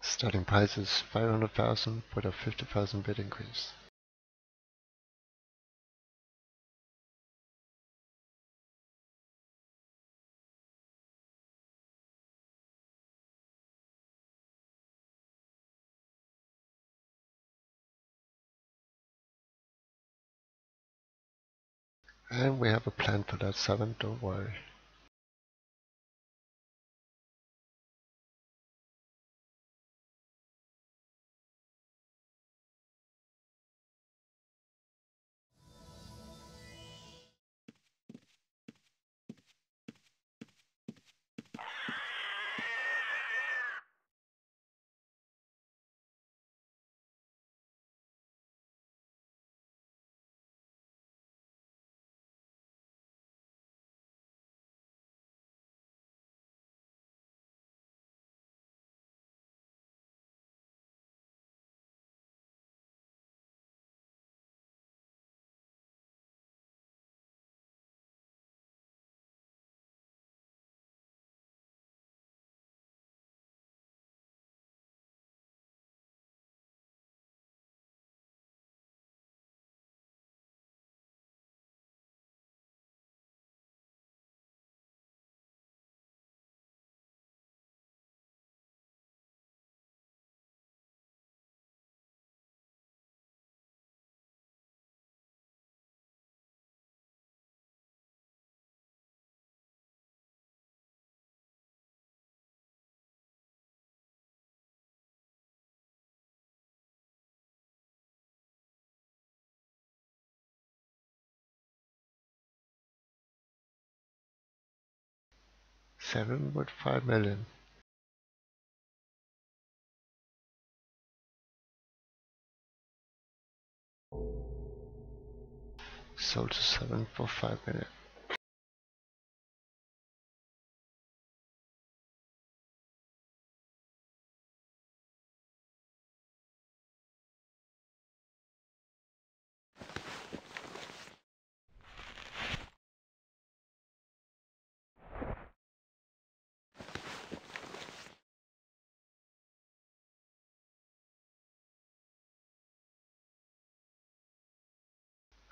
Starting price is five hundred thousand with a fifty thousand bid increase. And we have a plan for that seven, don't worry. seven with five million. Sold to seven for five million.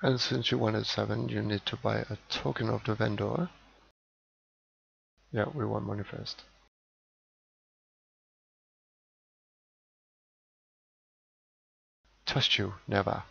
And since you wanted seven, you need to buy a token of the vendor. Yeah, we want money first. Trust you, never.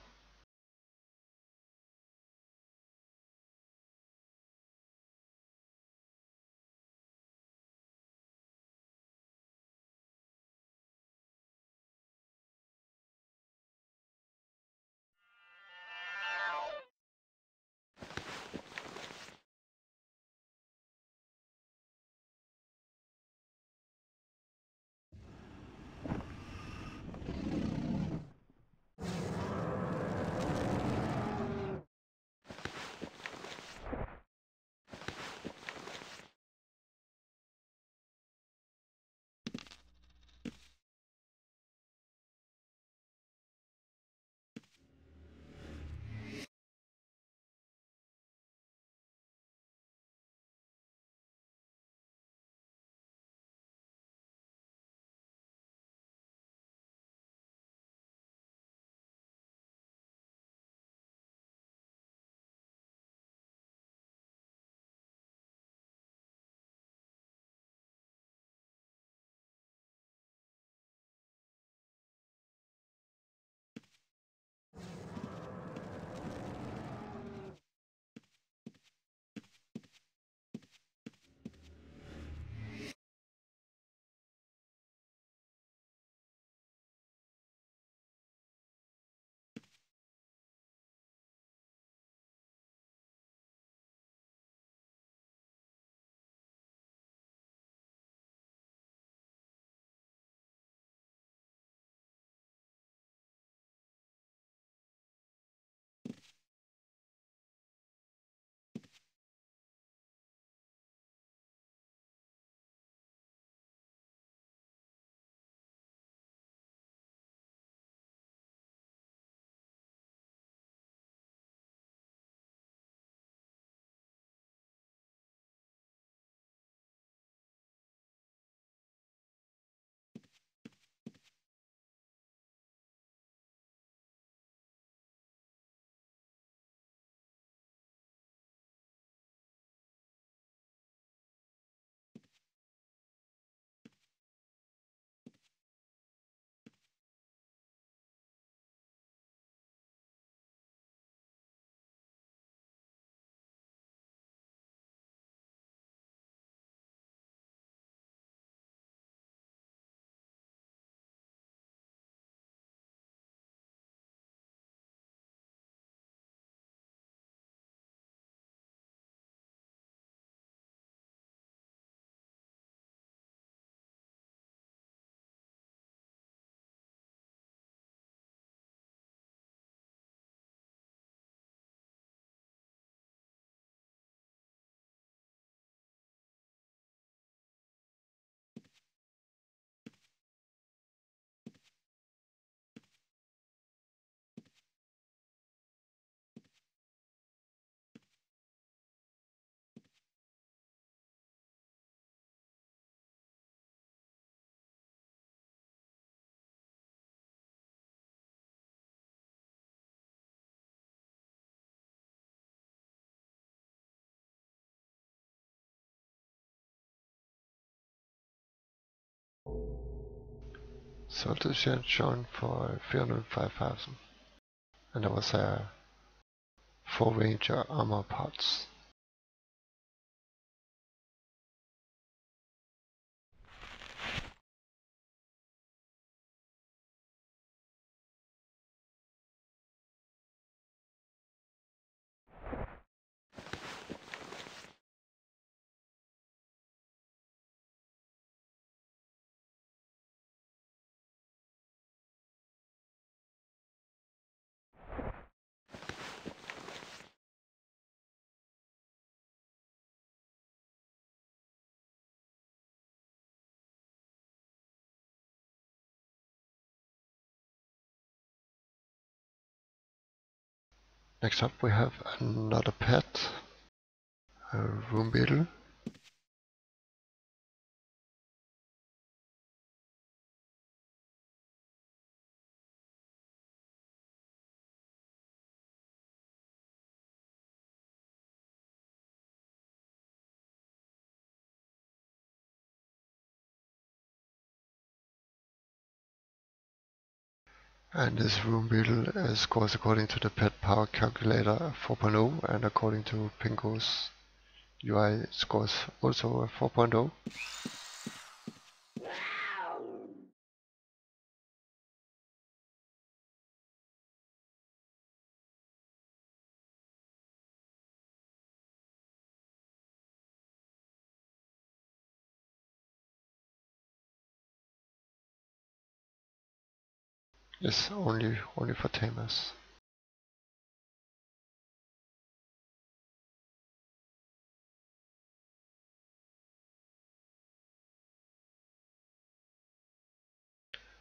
Sold to Saint John for three hundred five thousand, and that was a four ranger armor parts. Next up we have another pet, a room beetle. And this room beetle scores according to the pet power calculator four point oh, and according to Pingo's U I scores also a four point oh. It's only only for tamers.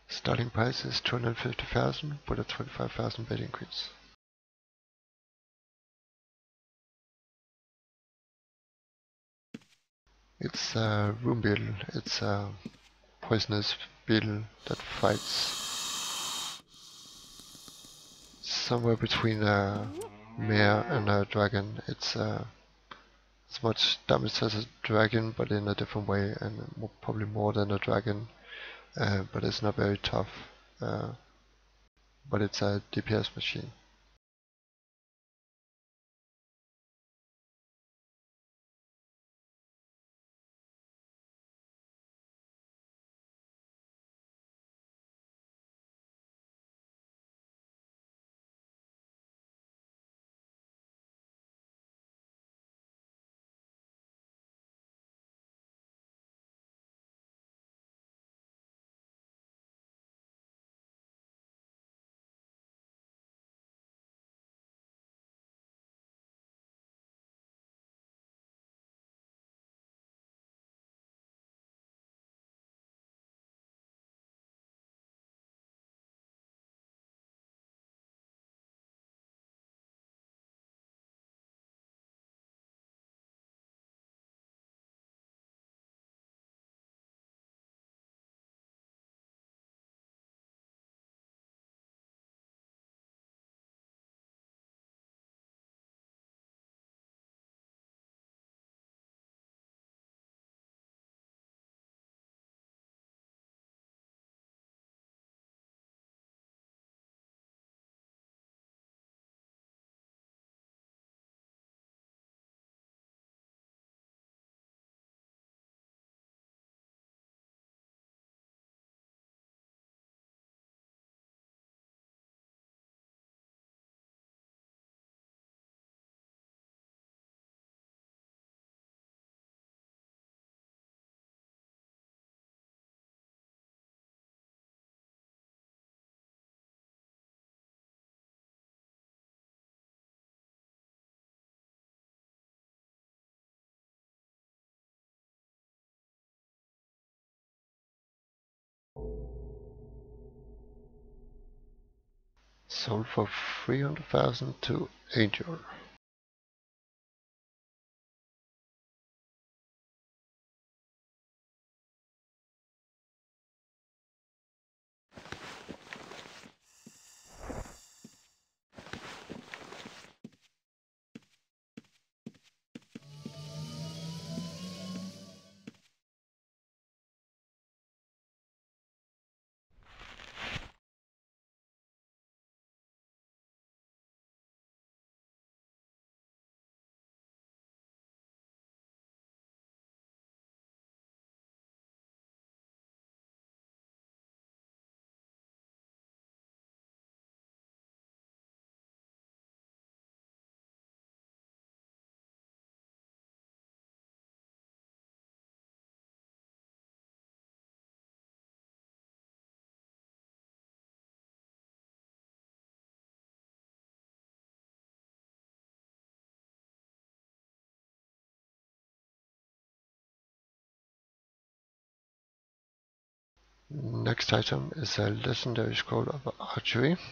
Starting price is two hundred fifty thousand with a twenty five thousand bid increase. It's a room beetle. It's a poisonous beetle that fights somewhere between a mare and a dragon. It's uh, as much damage as a dragon, but in a different way, and more, probably more than a dragon. Uh, but it's not very tough. Uh, but it's a D P S machine. Sold for three hundred thousand to Angel. Next item is a legendary scroll of archery, one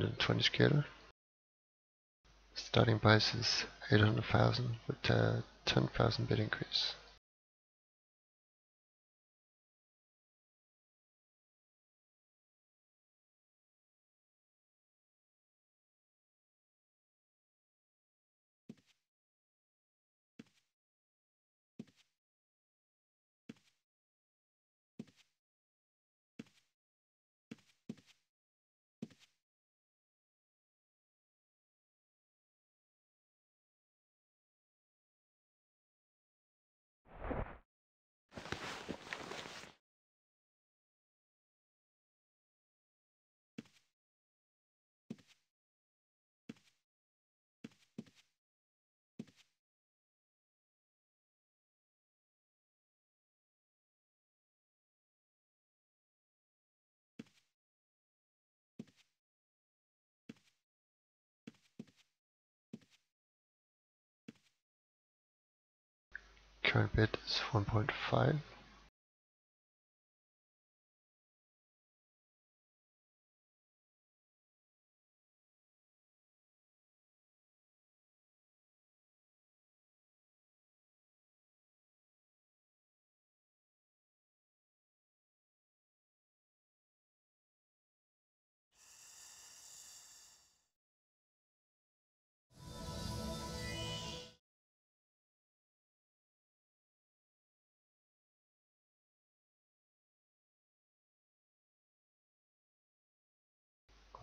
hundred twenty scale. Starting price is eight hundred thousand with a ten thousand bid increase. Current bid is one point five.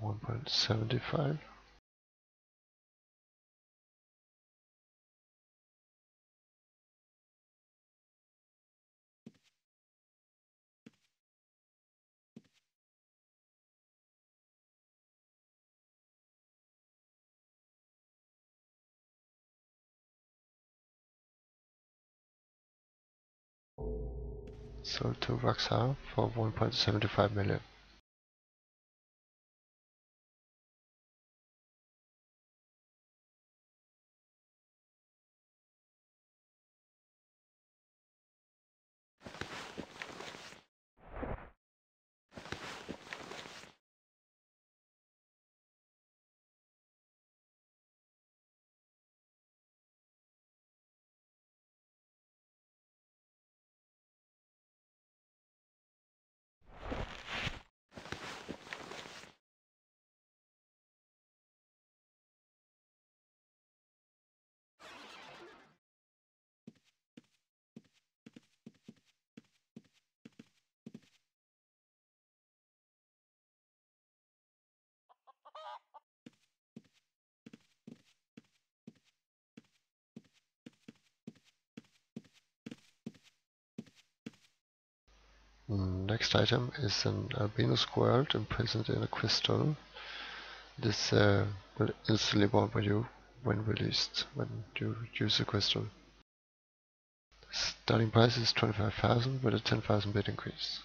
one point seven five. Sold to Raksha for one point seven five million. Next item is an albino squirrel imprisoned in a crystal. This uh, will instantly warm you when released, when you use the crystal. Starting price is twenty-five thousand with a ten thousand bid increase.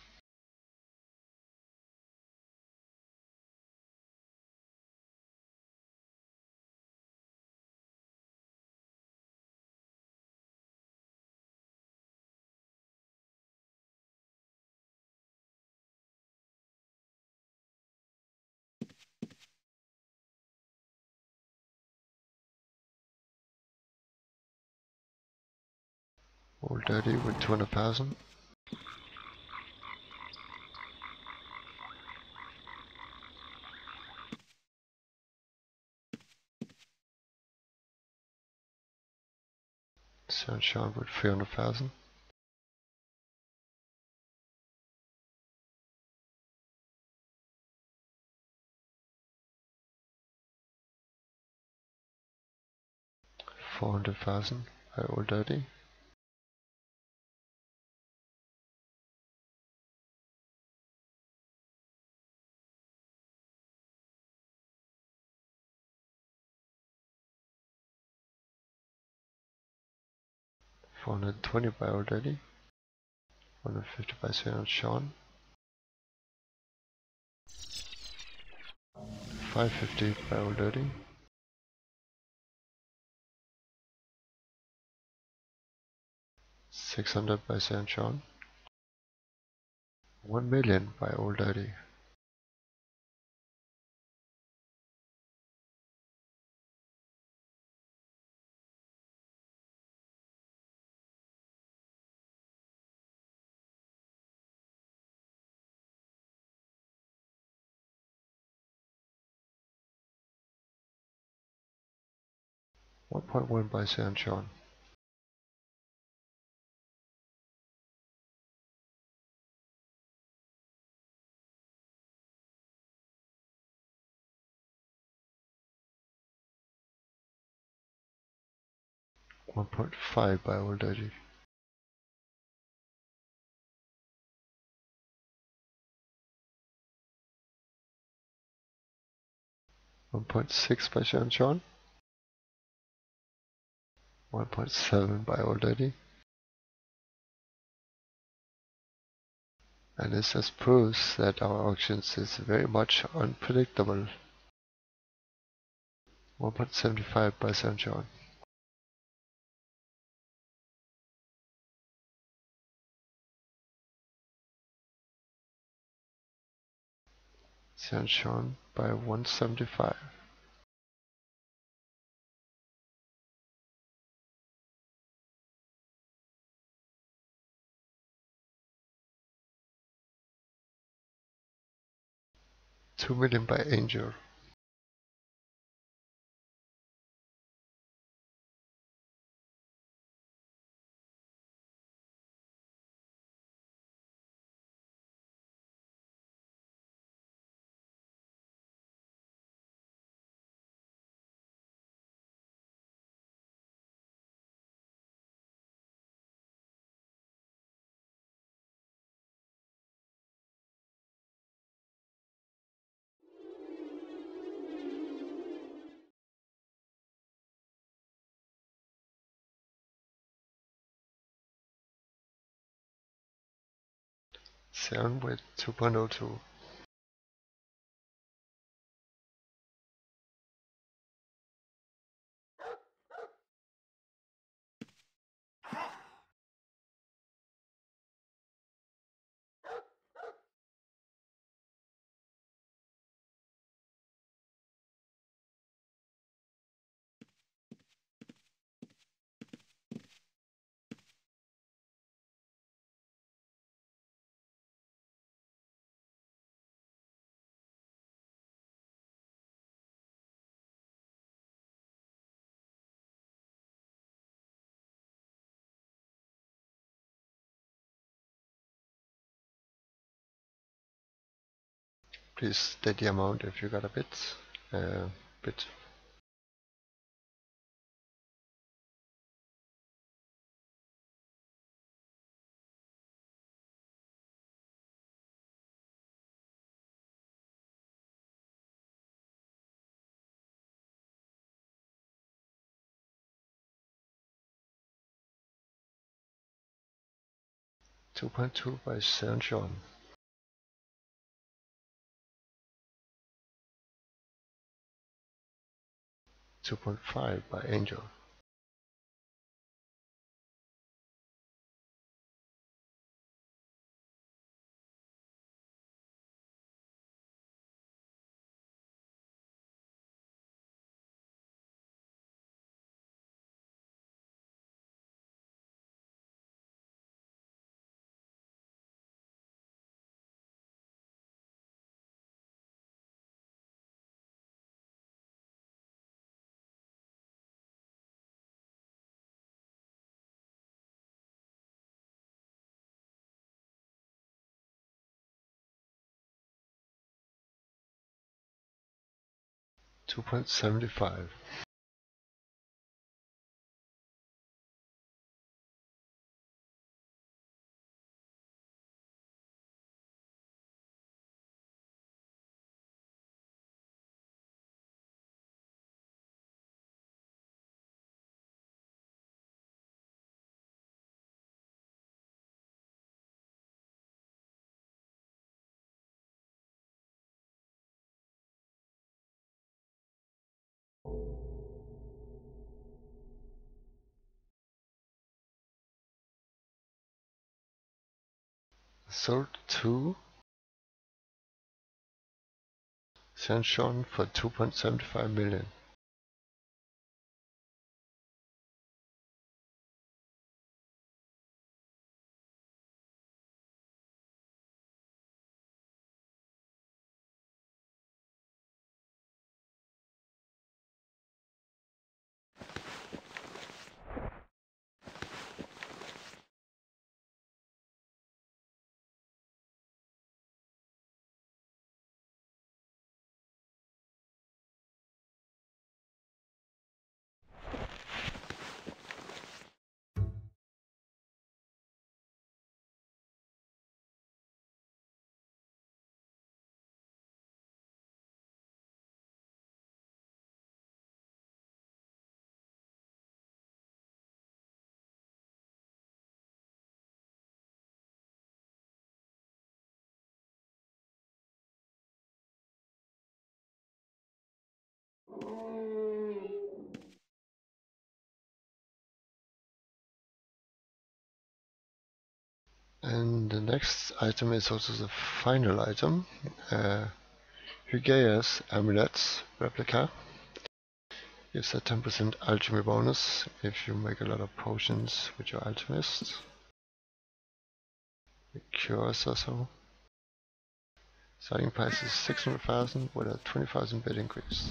Old Dirty with two hundred thousand. Saint John with three hundred thousand. four hundred thousand by Old Dirty. four hundred twenty by Old Dirty, one hundred fifty by Saint Sean, five hundred fifty by Old Dirty, six hundred by Saint Sean, one million by Old Dirty. one point one by Saint John. one point five by Old Dirty. one point six by Saint John. one point seven by Old Dirty. And this just proves that our auctions is very much unpredictable. one point seven five by Saint John. Saint Sean by one seventy-five. two million by Angel. Seron with two point zero two. Please state the amount if you got a bit, uh, bit. two point two by Saint John. two point five by Angel. two point seven five. Sold to Saint Sean for two point seven five million. And the next item is also the final item, uh, Hygeia's Amulets Replica. Gives a ten percent alchemy bonus if you make a lot of potions with your alchemist. It cures also. Selling price is six hundred thousand with a twenty thousand bid increase.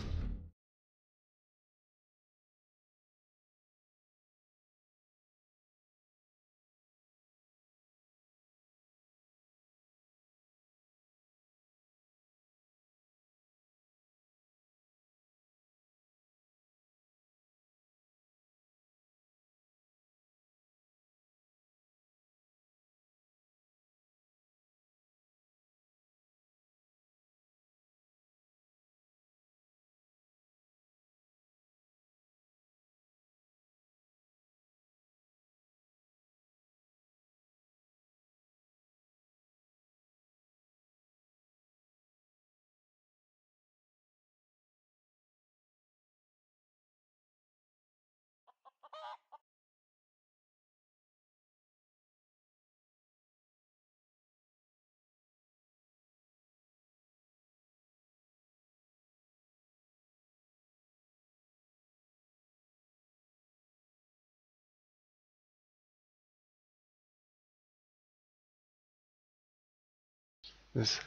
This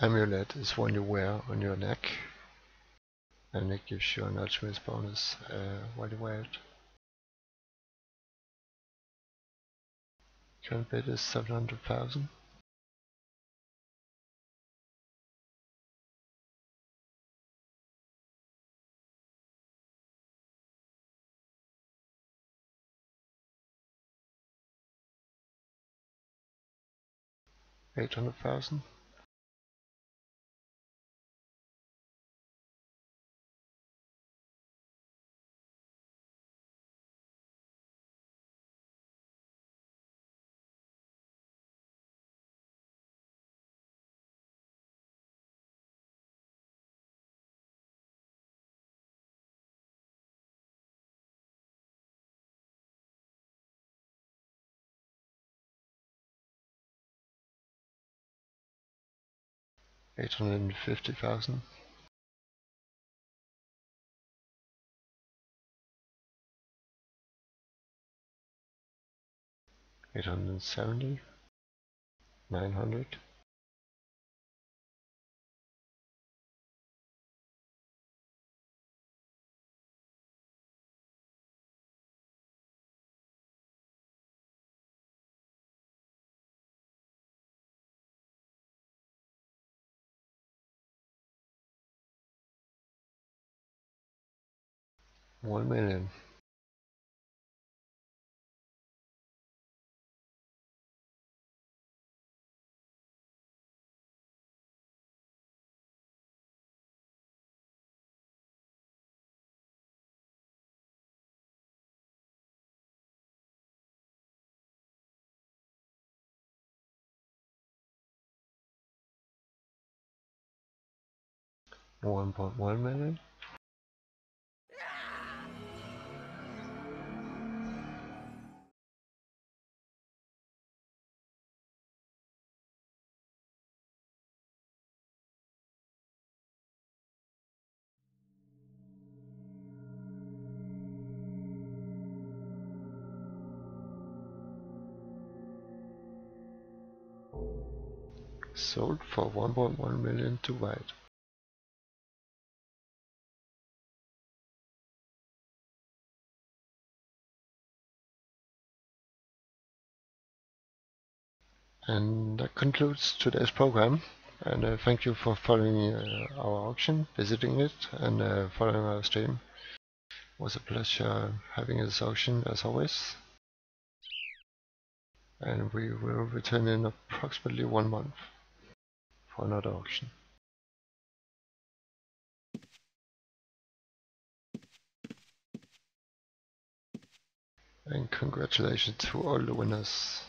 amulet is one you wear on your neck, and it gives you an alchemist bonus uh, while you wear it. Current bid is seven hundred thousand. eight hundred thousand. Eight hundred and fifty thousand. Eight hundred and seventy. Nine hundred. One million. One point one million. Sold for one point one million to White. And that concludes today's program, and uh, thank you for following uh, our auction, visiting it, and uh, following our stream. It was a pleasure having this auction as always, and we will return in approximately one month for another auction. And congratulations to all the winners.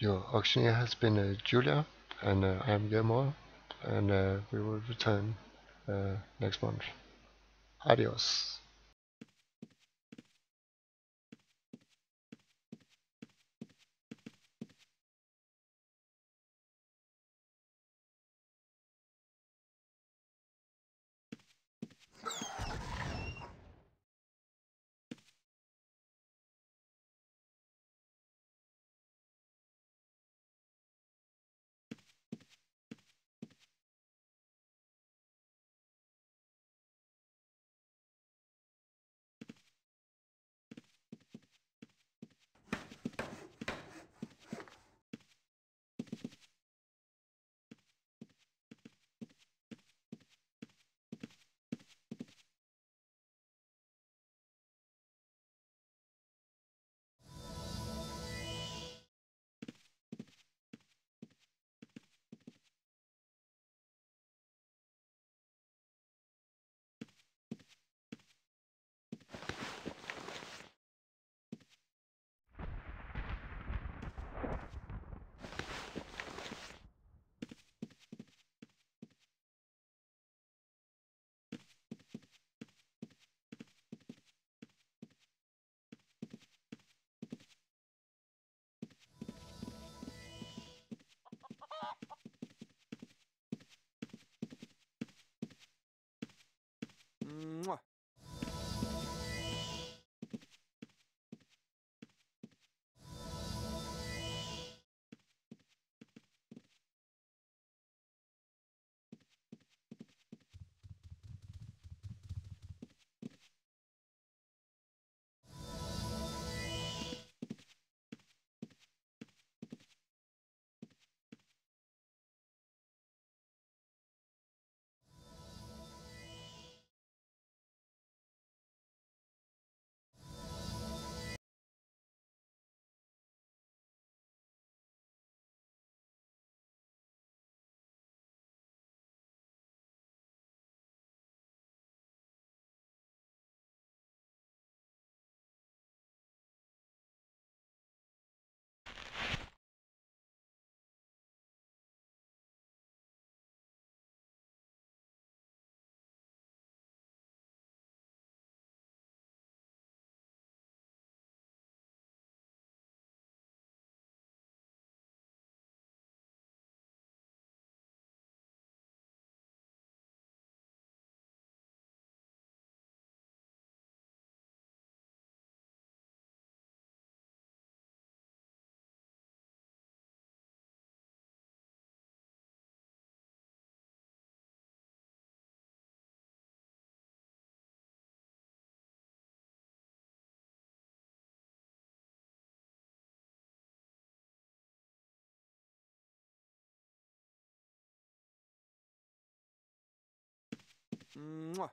Your auctioneer has been uh, Julia, and uh, I am Gilmour, and uh, we will return uh, next month. Adios. Mwah.